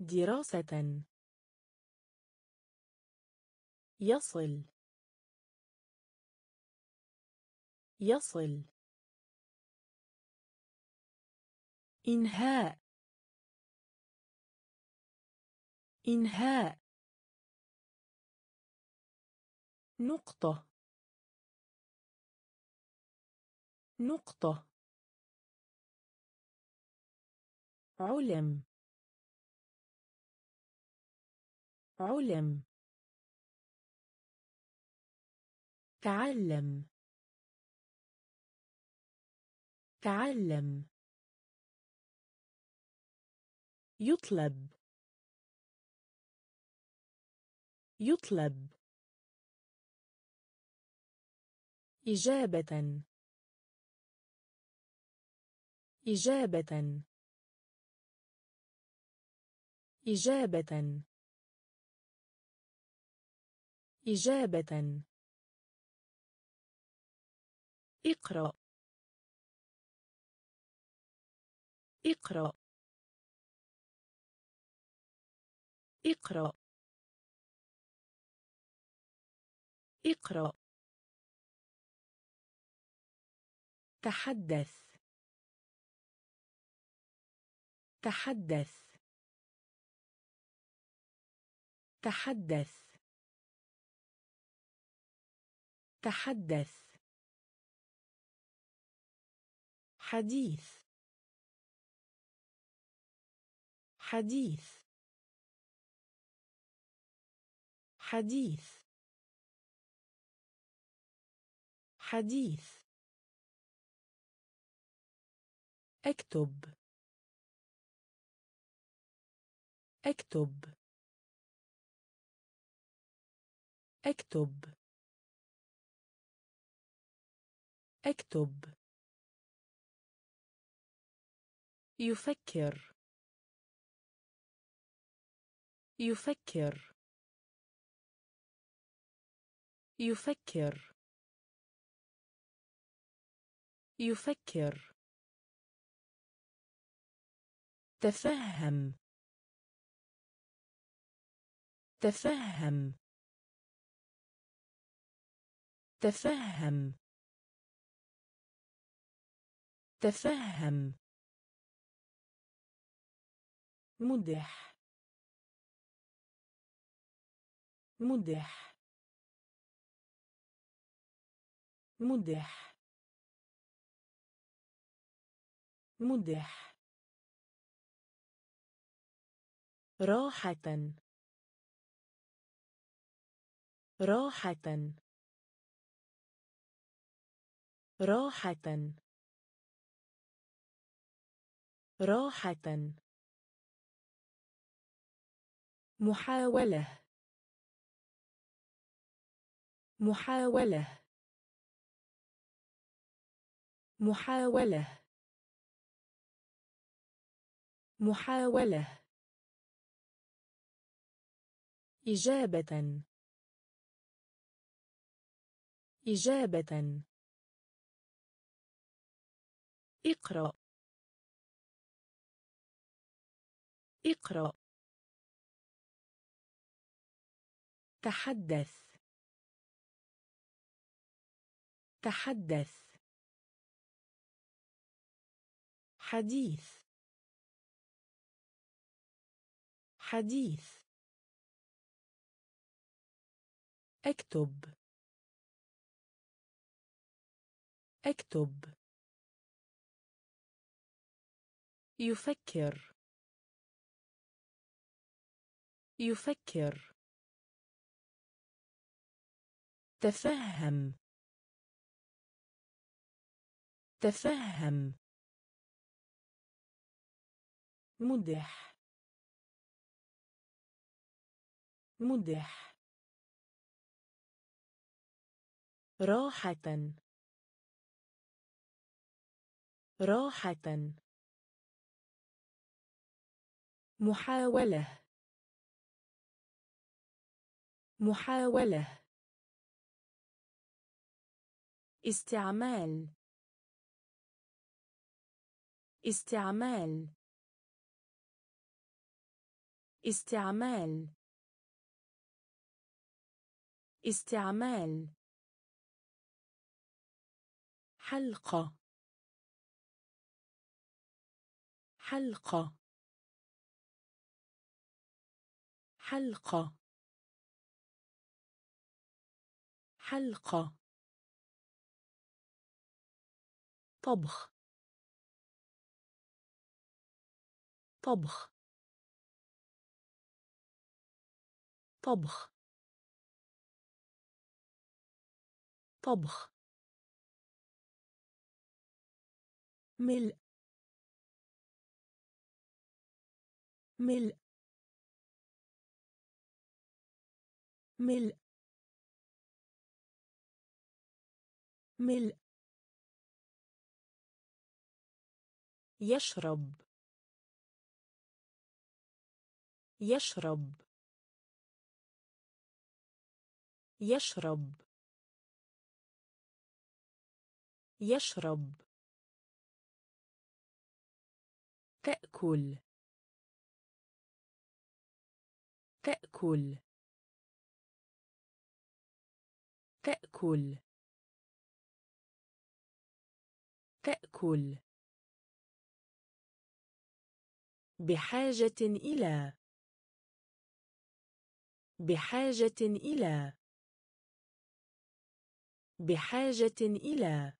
دراسة يصل يصل إنهاء إنهاء نقطة نقطة علم علم تعلم تعلم يطلب يطلب إجابة إجابة إجابة إجابة اقرأ اقرأ اقرأ اقرأ تحدث تحدث تحدث تحدث حديث حديث حديث حديث اكتب اكتب اكتب اكتب يفكر يفكر يفكر يفكر تفهم تفهم تفهم تفهم مدح مدح مدح مدح راحة راحة راحة راحة محاولة محاولة محاولة محاولة إجابة إجابة اقرأ اقرأ تحدث تحدث حديث حديث اكتب اكتب يفكر يفكر تفهم تفهم مدح مدح راحة راحة محاولة محاولة استعمال استعمال استعمال استعمال حلقة حلقة حلقة حلقة طبخ طبخ طبخ طبخ ملء ملء ملء ملء يشرب يشرب يشرب يشرب تأكل تأكل تأكل تأكل بحاجة إلى بحاجة إلى بحاجة إلى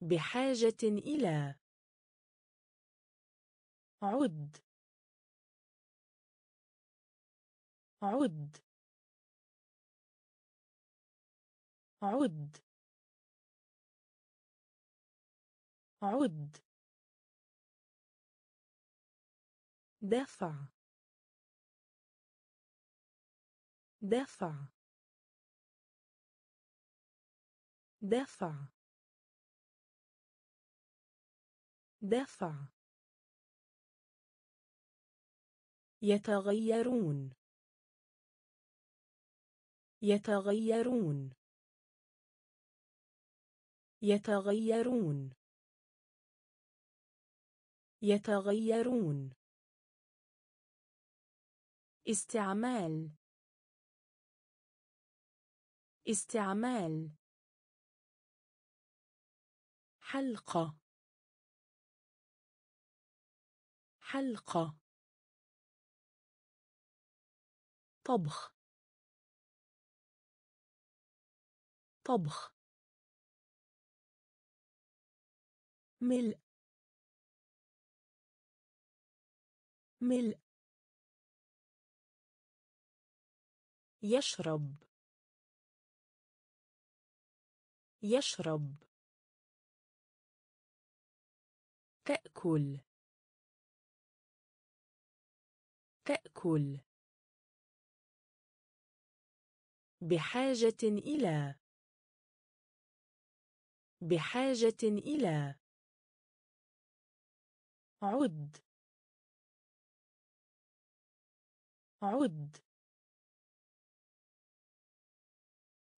بحاجة إلى عد عد عد عد دفع دفع دفع دفع يتغيرون يتغيرون يتغيرون يتغيرون استعمال استعمال حلقة حلقة طبخ طبخ ملء ملء يشرب يشرب تأكل تأكل بحاجة إلى بحاجة إلى عد عد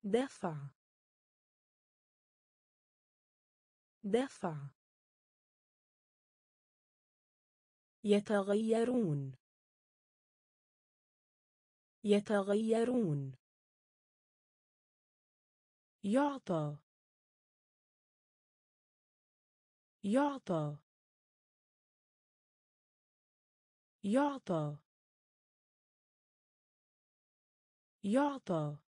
دفع دفع يتغيرون يتغيرون يعطى يعطى يعطى يعطى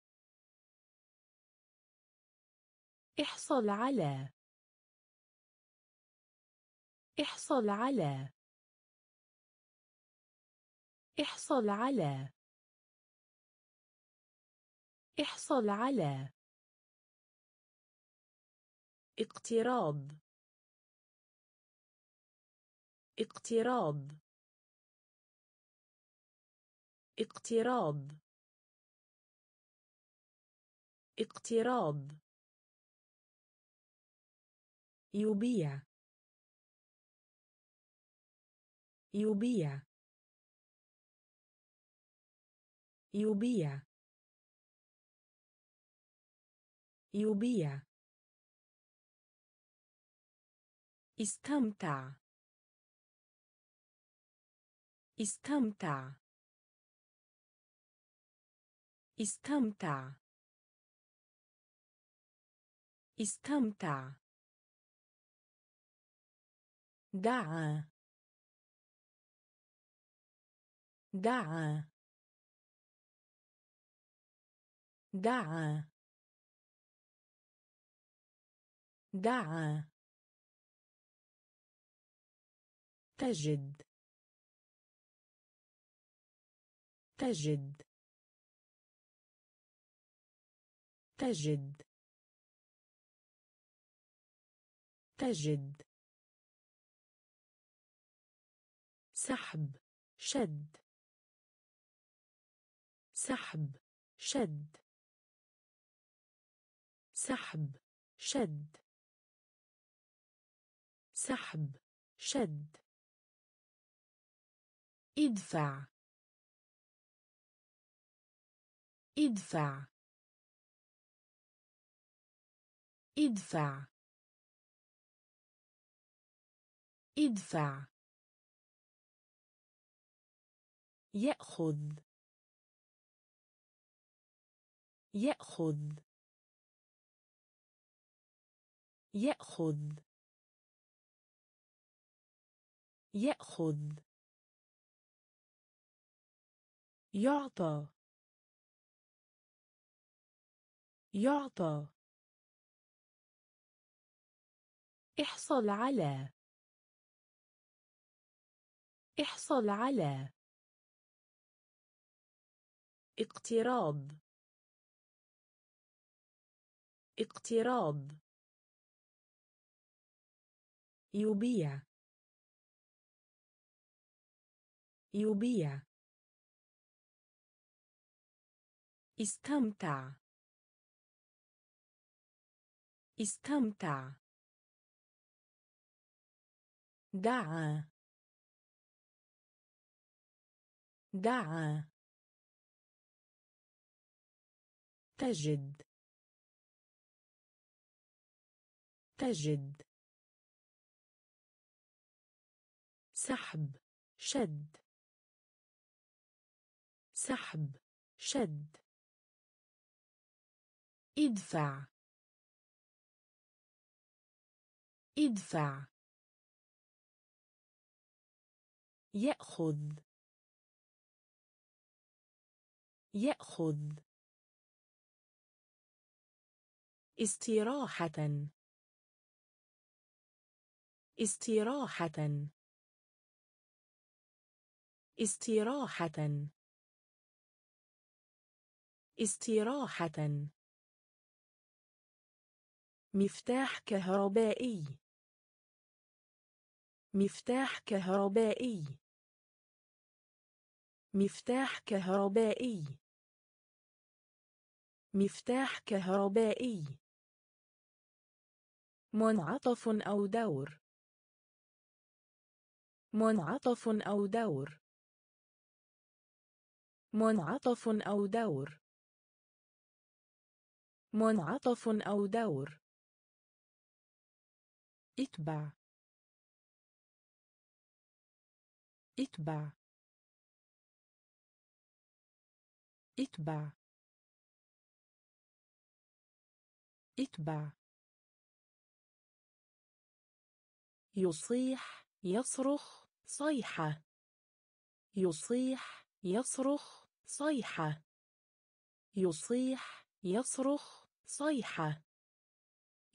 احصل على احصل على احصل على احصل على اقتراض اقتراض اقتراض اقتراض يبيع يبيع يبيع يبيع استمتع استمتع استمتع استمتع دعا دعا دعا دعا تجد تجد تجد تجد سحب شد سحب شد سحب شد سحب شد ادفع ادفع ادفع ادفع يأخذ يأخذ يأخذ يأخذ يعطى يعطى احصل على احصل على اقتراض اقتراض يبيع يبيع استمتع استمتع دعا دعا تجد تجد سحب شد سحب شد ادفع ادفع يأخذ يأخذ استراحة استراحة استراحة استراحة مفتاح كهربائي مفتاح كهربائي مفتاح كهربائي مفتاح كهربائي منعطف أو دور منعطف أو دور منعطف أو دور منعطف أو دور اتبع اتبع اتبع اتبع يصيح يصرخ صيحة يصيح يصرخ صيحة يصيح يصرخ صيحة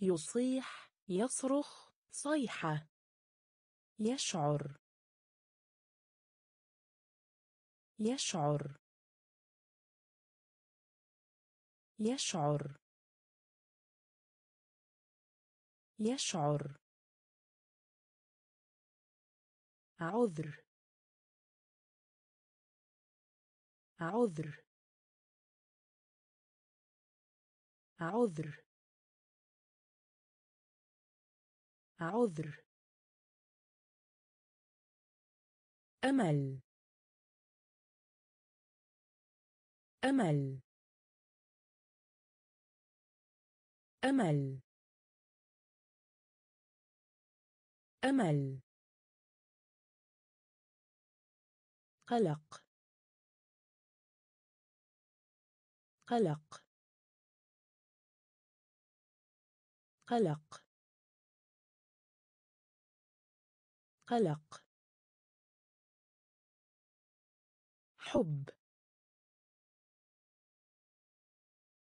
يصيح يصرخ صيحة يشعر يشعر يشعر يشعر عذر عذر عذر عذر أمل أمل أمل أمل قلق قلق قلق قلق حب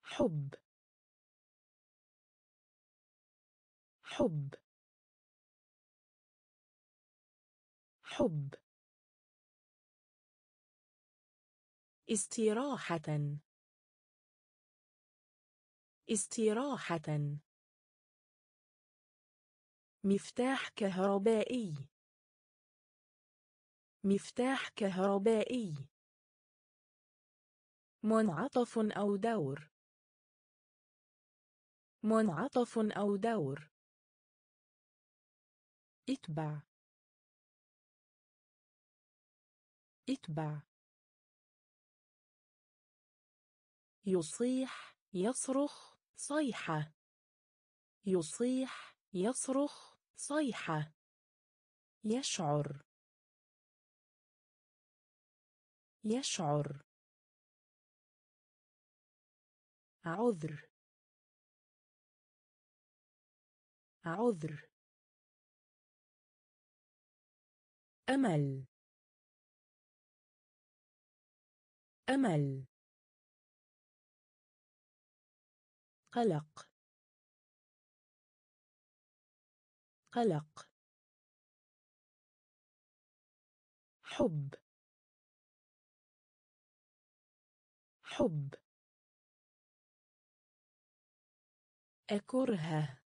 حب حب حب استراحة استراحة مفتاح كهربائي مفتاح كهربائي منعطف أو دور منعطف أو دور اتبع اتبع يصيح يصرخ صيحة يصيح يصرخ صيحة يشعر يشعر عذر عذر أمل أمل قلق قلق حب حب أكرهه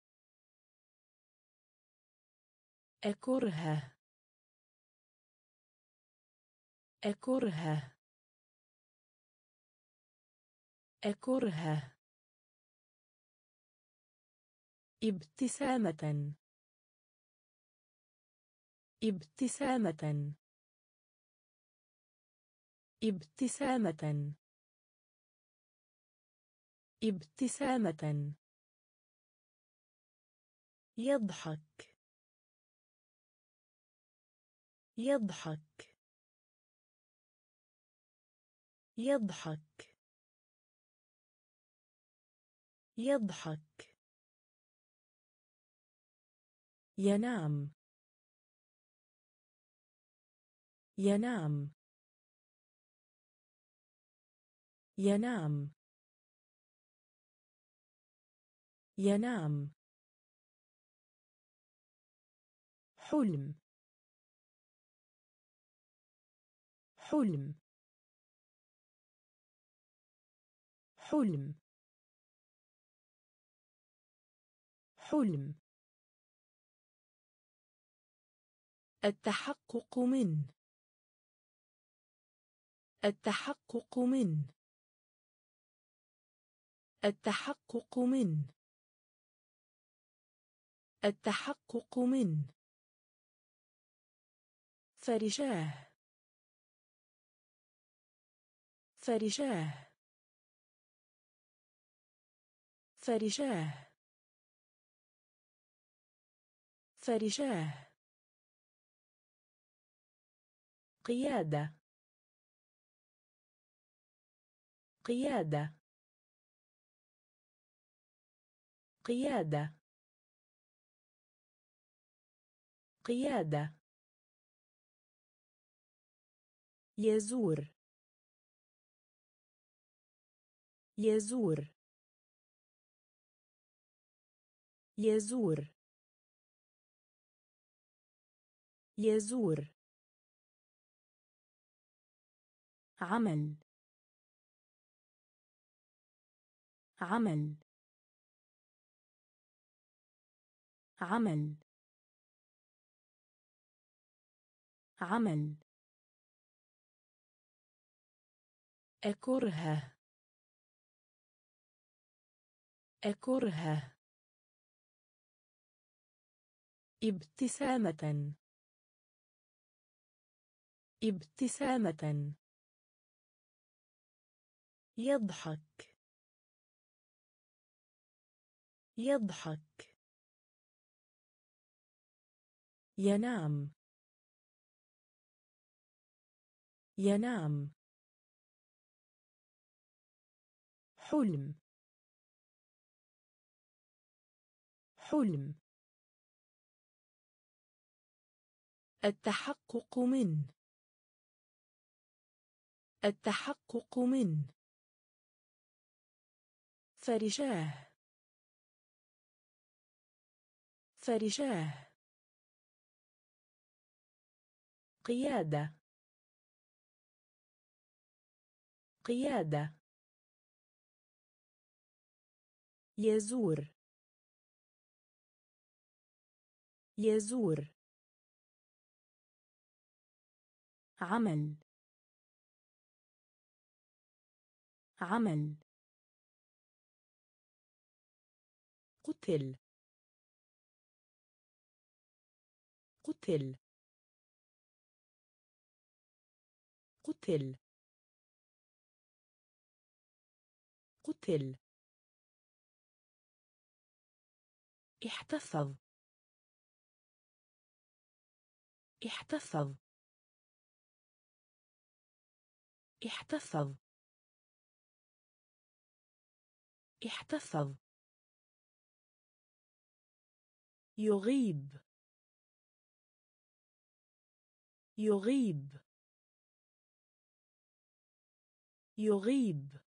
أكرهه أكرهه أكرهه ابتسامة ابتسامة ابتسامة ابتسامة يضحك يضحك يضحك يضحك ينام ينام ينام ينام حلم حلم حلم حلم التحقق من التحقق من التحقق من التحقق من فرشاه فرشاه فرشاه فرشاه قيادة قيادة قيادة قيادة يزور يزور يزور يزور عمل عمل عمل عمل أكرهه أكرهه ابتسامة ابتسامة يضحك يضحك ينام ينام حلم حلم التحقق من التحقق من فرشاه فرشاه قيادة قيادة يزور يزور عمل عمل قتل قتل قتل قتل احتفظ احتفظ احتفظ احتفظ يغيب يغيب يغيب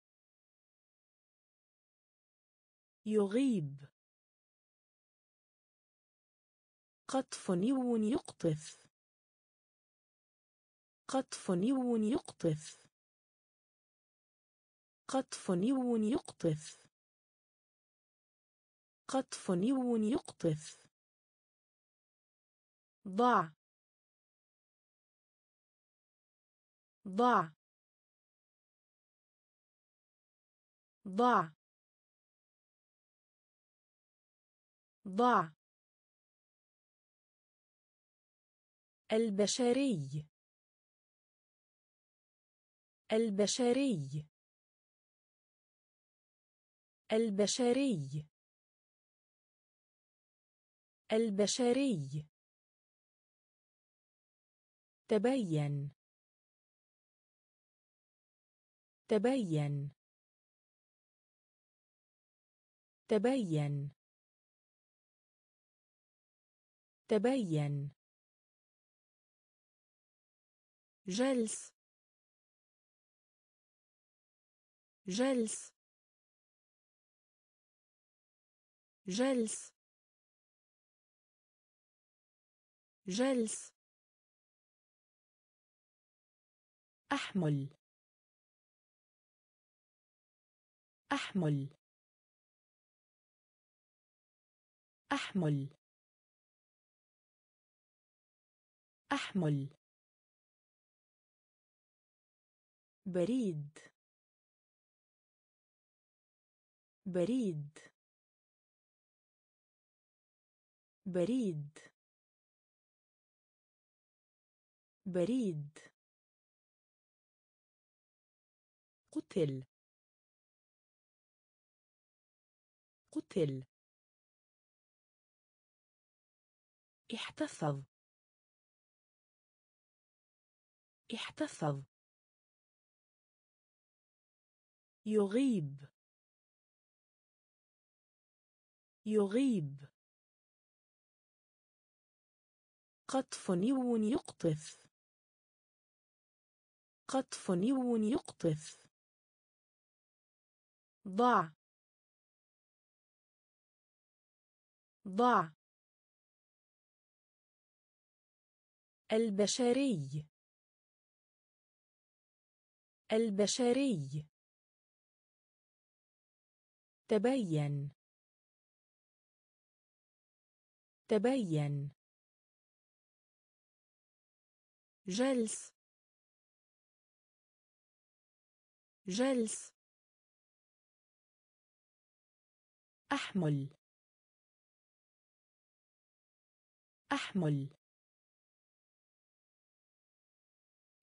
يغيب قطف نيون يقطف قطف نيون يقطف قطف نيون يقطف قطف نيون يقطف ضع ضع ضع ضع البشري البشري البشري البشري تبين تبين تبين تبين جلس جلس جلس جلس أحمل أحمل أحمل أحمل بريد بريد بريد بريد قتل قتل احتفظ احتفظ يغيب يغيب قطف نيون يقطف قطف نيون يقطف ضع ضع البشري البشري تبين تبين جلس جلس أحمل أحمل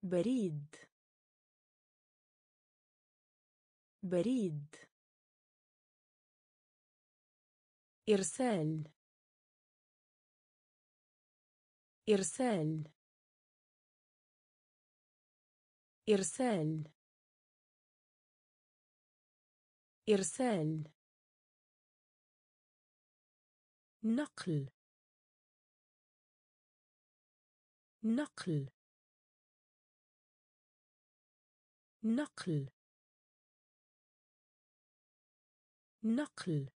بريد بريد إرسال إرسال إرسال إرسال نقل نقل نقل نقل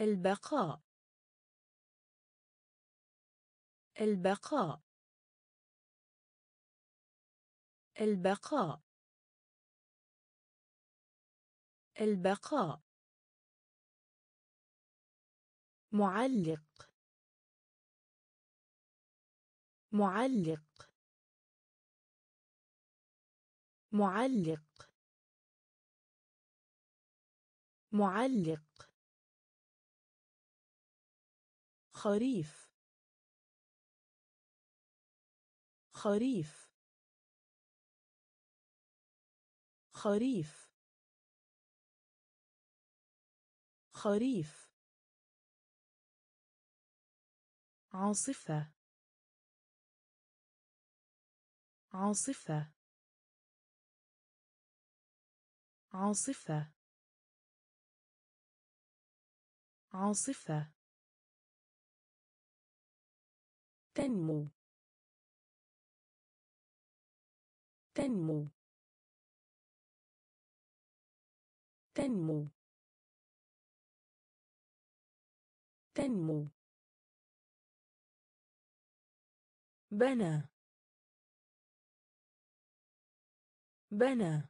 البقاء البقاء البقاء البقاء معلق معلق معلق معلق خريف خريف خريف خريف عاصفة عاصفة عاصفة عاصفة تنمو تنمو تنمو تنمو بنى بنى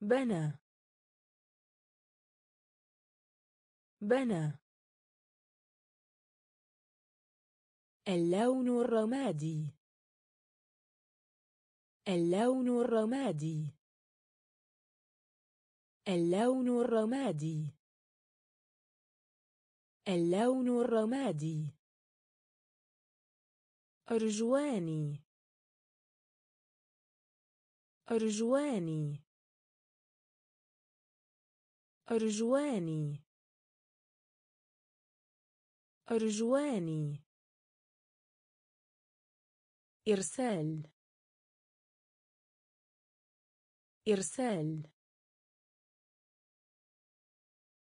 بنى بنى اللون الرمادي اللون الرمادي اللون الرمادي اللون الرمادي أرجواني أرجواني أرجواني أرجواني إرسال إرسال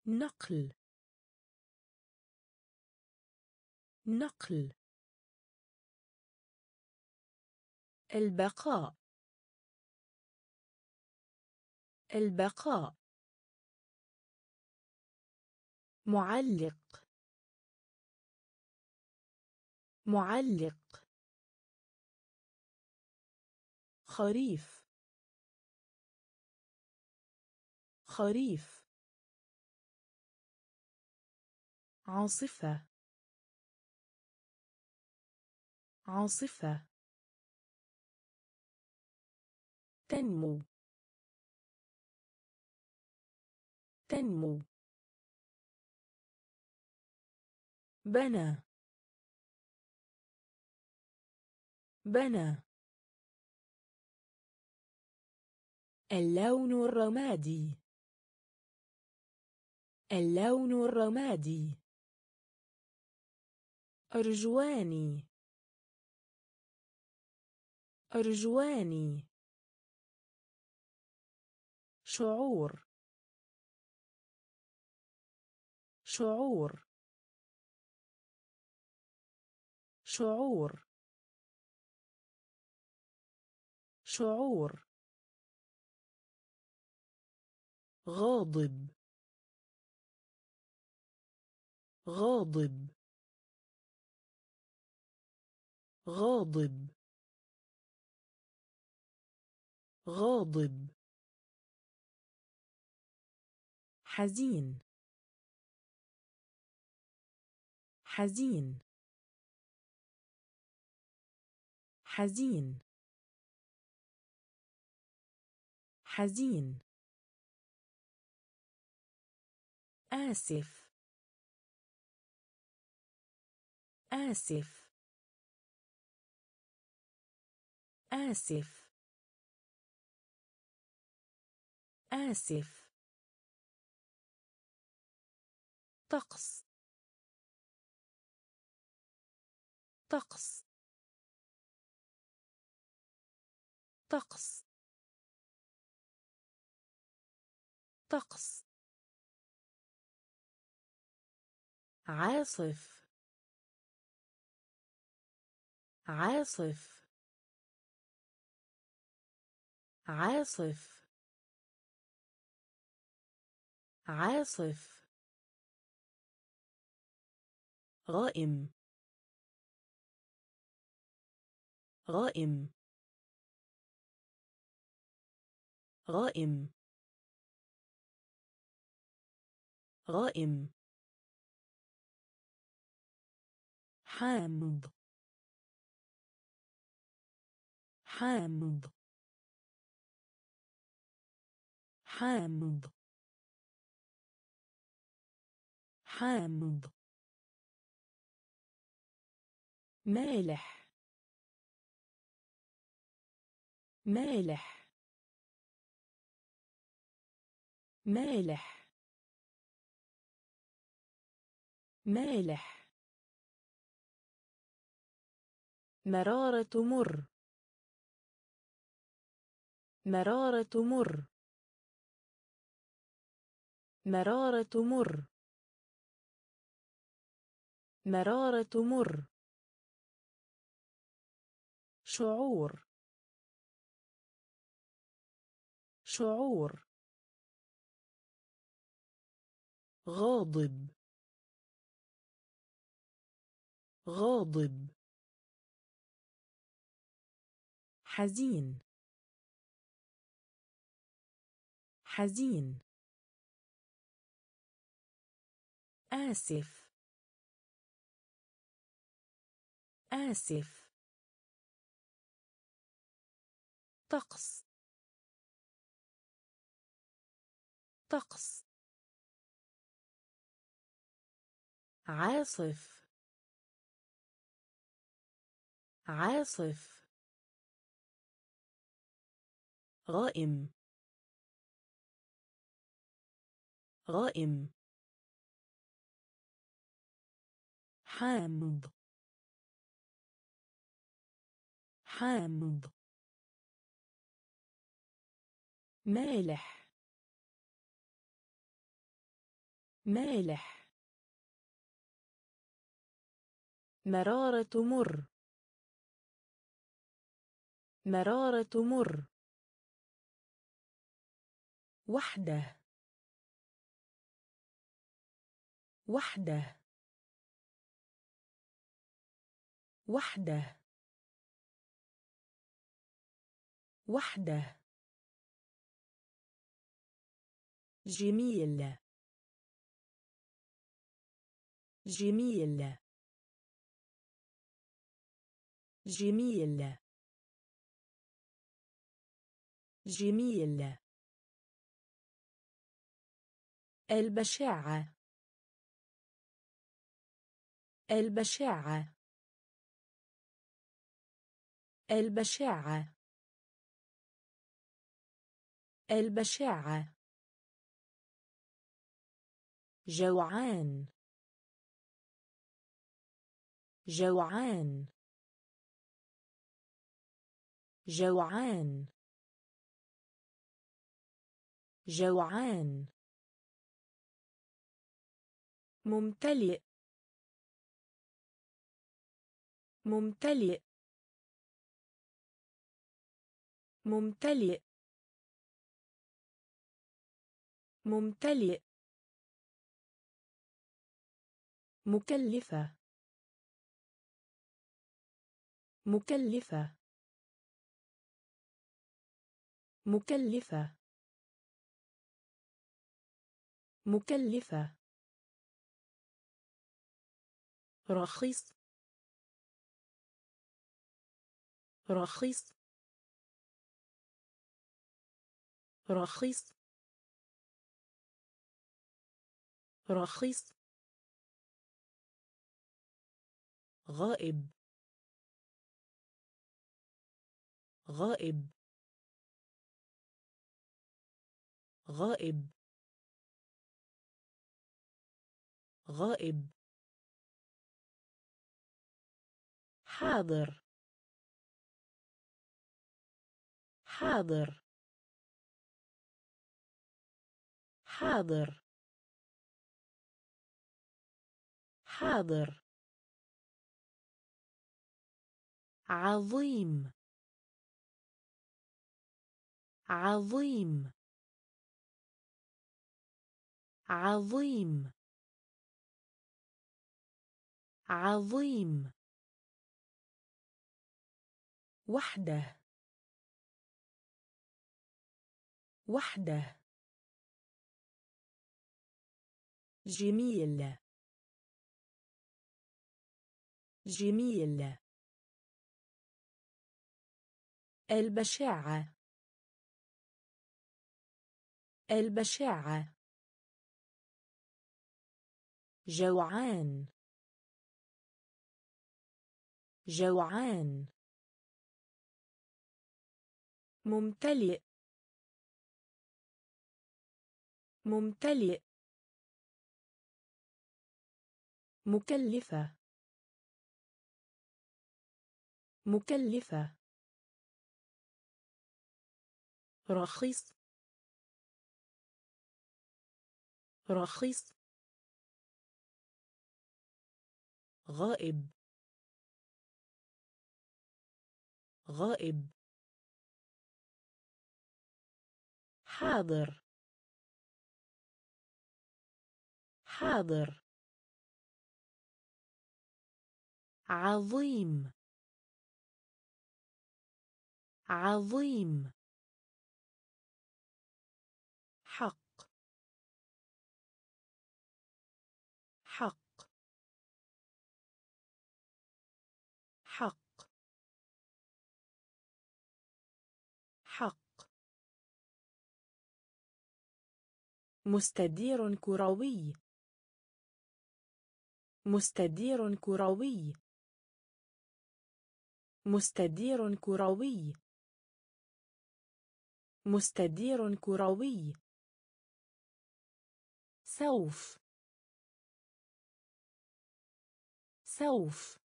نقل نقل البقاء البقاء معلق معلق خريف خريف عاصفة عاصفة تنمو تنمو بنى بنى اللون الرمادي اللون الرمادي أرجواني أرجواني شعور شعور شعور شعور غاضب غاضب غاضب غاضب حزين حزين حزين حزين آسف آسف آسف آسف طقس طقس طقس طقس عاصف عاصف عاصف عاصف غائم غائم غائم غائم حامض حامض حامض حامض مالح مالح مالح مالح مرارة مر مرارة مر مرارة مر مرارة مر شعور شعور غاضب غاضب حزين حزين آسف آسف طقس طقس عاصف عاصف غائم غائم حامض حامض مالح مالح مرارة مر مرارة مر وحده وحده وحده وحده جميل جميل جميل جميل البشاعة البشاعة البشاعة البشاعة جوعان جوعان جوعان جوعان ممتلئ ممتلئ ممتلئ ممتلئ مكلفة مكلفة مكلفة مكلفة رخيص رخيص رخيص رخيص غائب غائب غائب غائب حاضر حاضر حاضر حاضر عظيم عظيم عظيم عظيم وحده وحده جميل جميل البشاعة البشاعة جوعان جوعان ممتلئ ممتلئ مكلفة مكلفة رخيص رخيص غائب غائب حاضر حاضر عظيم عظيم حق حق حق حق مستدير كروي مستدير كروي مستدير كروي مستدير كروي سوف سوف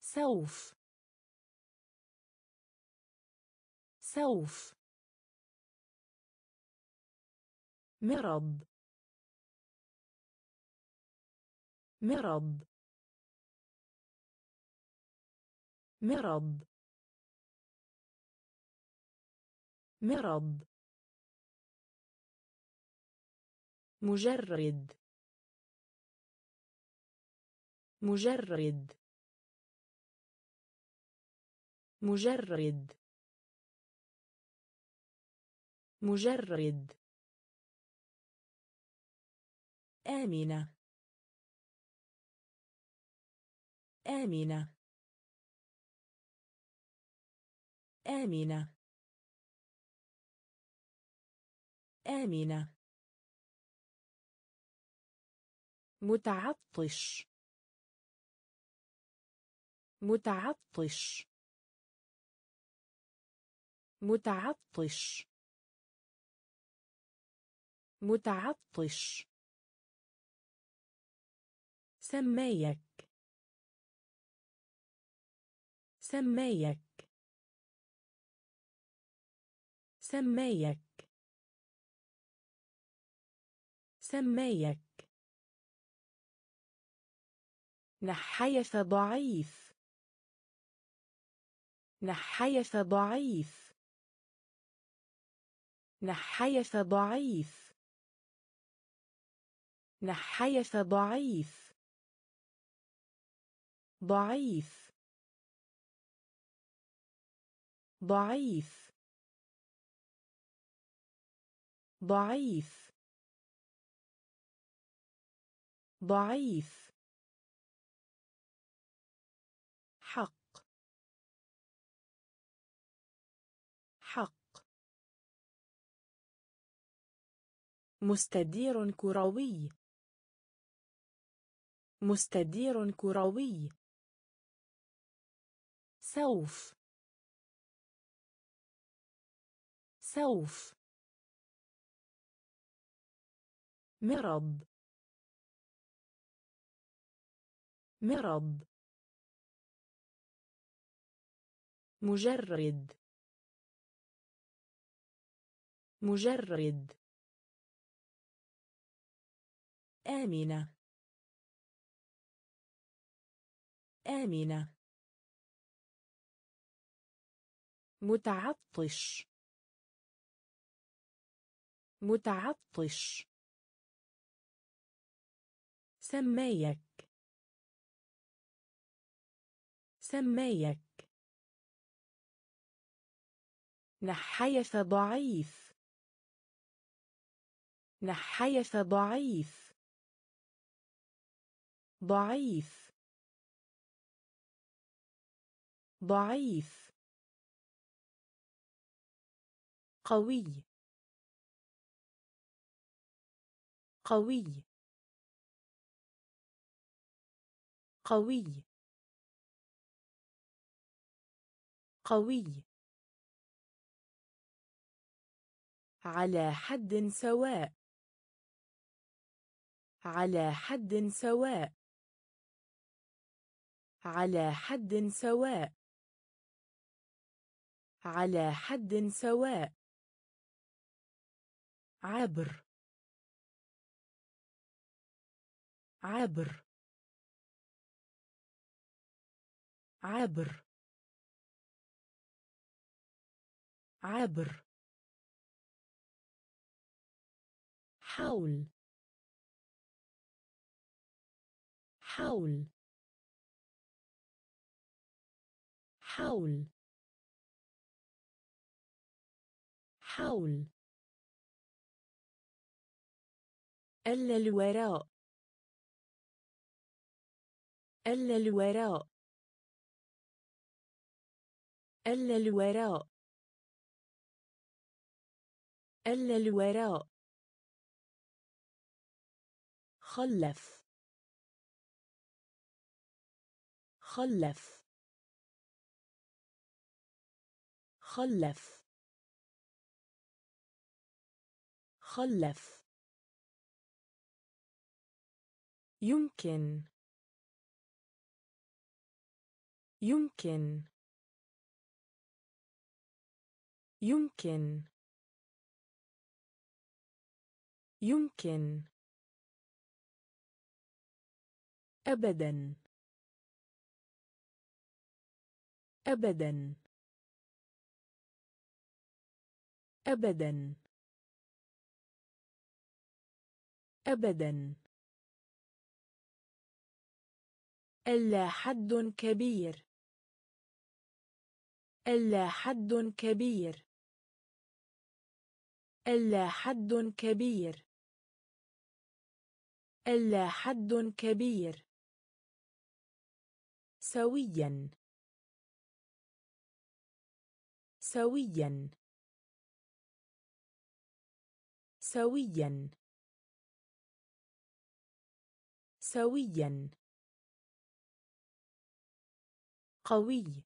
سوف سوف مرض مرض مرض مرض مجرد آمنة آمنة آمنة آمنة متعطش متعطش متعطش متعطش سمايك سمايك سمايك سمايك نحيف ضعيف نحيف ضعيف نحيف ضعيف نحيف ضعيف ضعيف ضعيف ضعيف ضعيف حق حق مستدير كروي مستدير كروي سوف سوف مرض مرض مجرد آمنة آمنة متعطش متعطش سمايك سمايك نحيف ضعيف نحيف ضعيف ضعيف ضعيف قوي قوي قوي قوي على حد سواء على حد سواء على حد سواء على حد سواء عبر عبر عبر عبر حول حول حول حول ألا الوراء ألا الوراء ألا الوراء ألا الوراء خلف خلف خلف خلف يمكن يمكن يمكن يمكن أبدا أبدا أبدا أبدا. ألا حد كبير ألا حد كبير ألا حد كبير ألا حد كبير. سويا سويا سويا سويا. قوي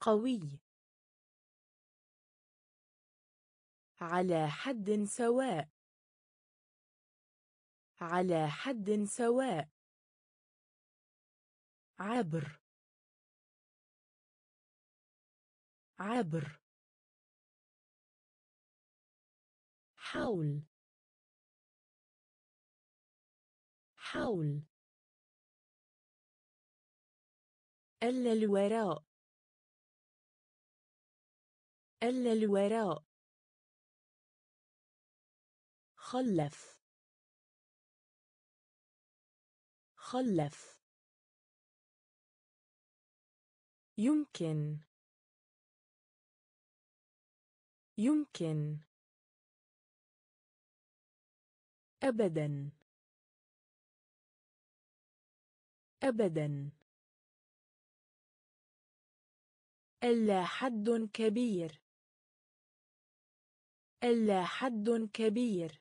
قوي. على حد سواء على حد سواء. عبر عبر. حول حول. ألا الوراء ألا الوراء. خلف خلف. يمكن يمكن. أبدا أبدا. ألا حد كبير ألا حد كبير.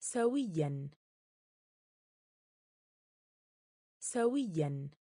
سويا سويا.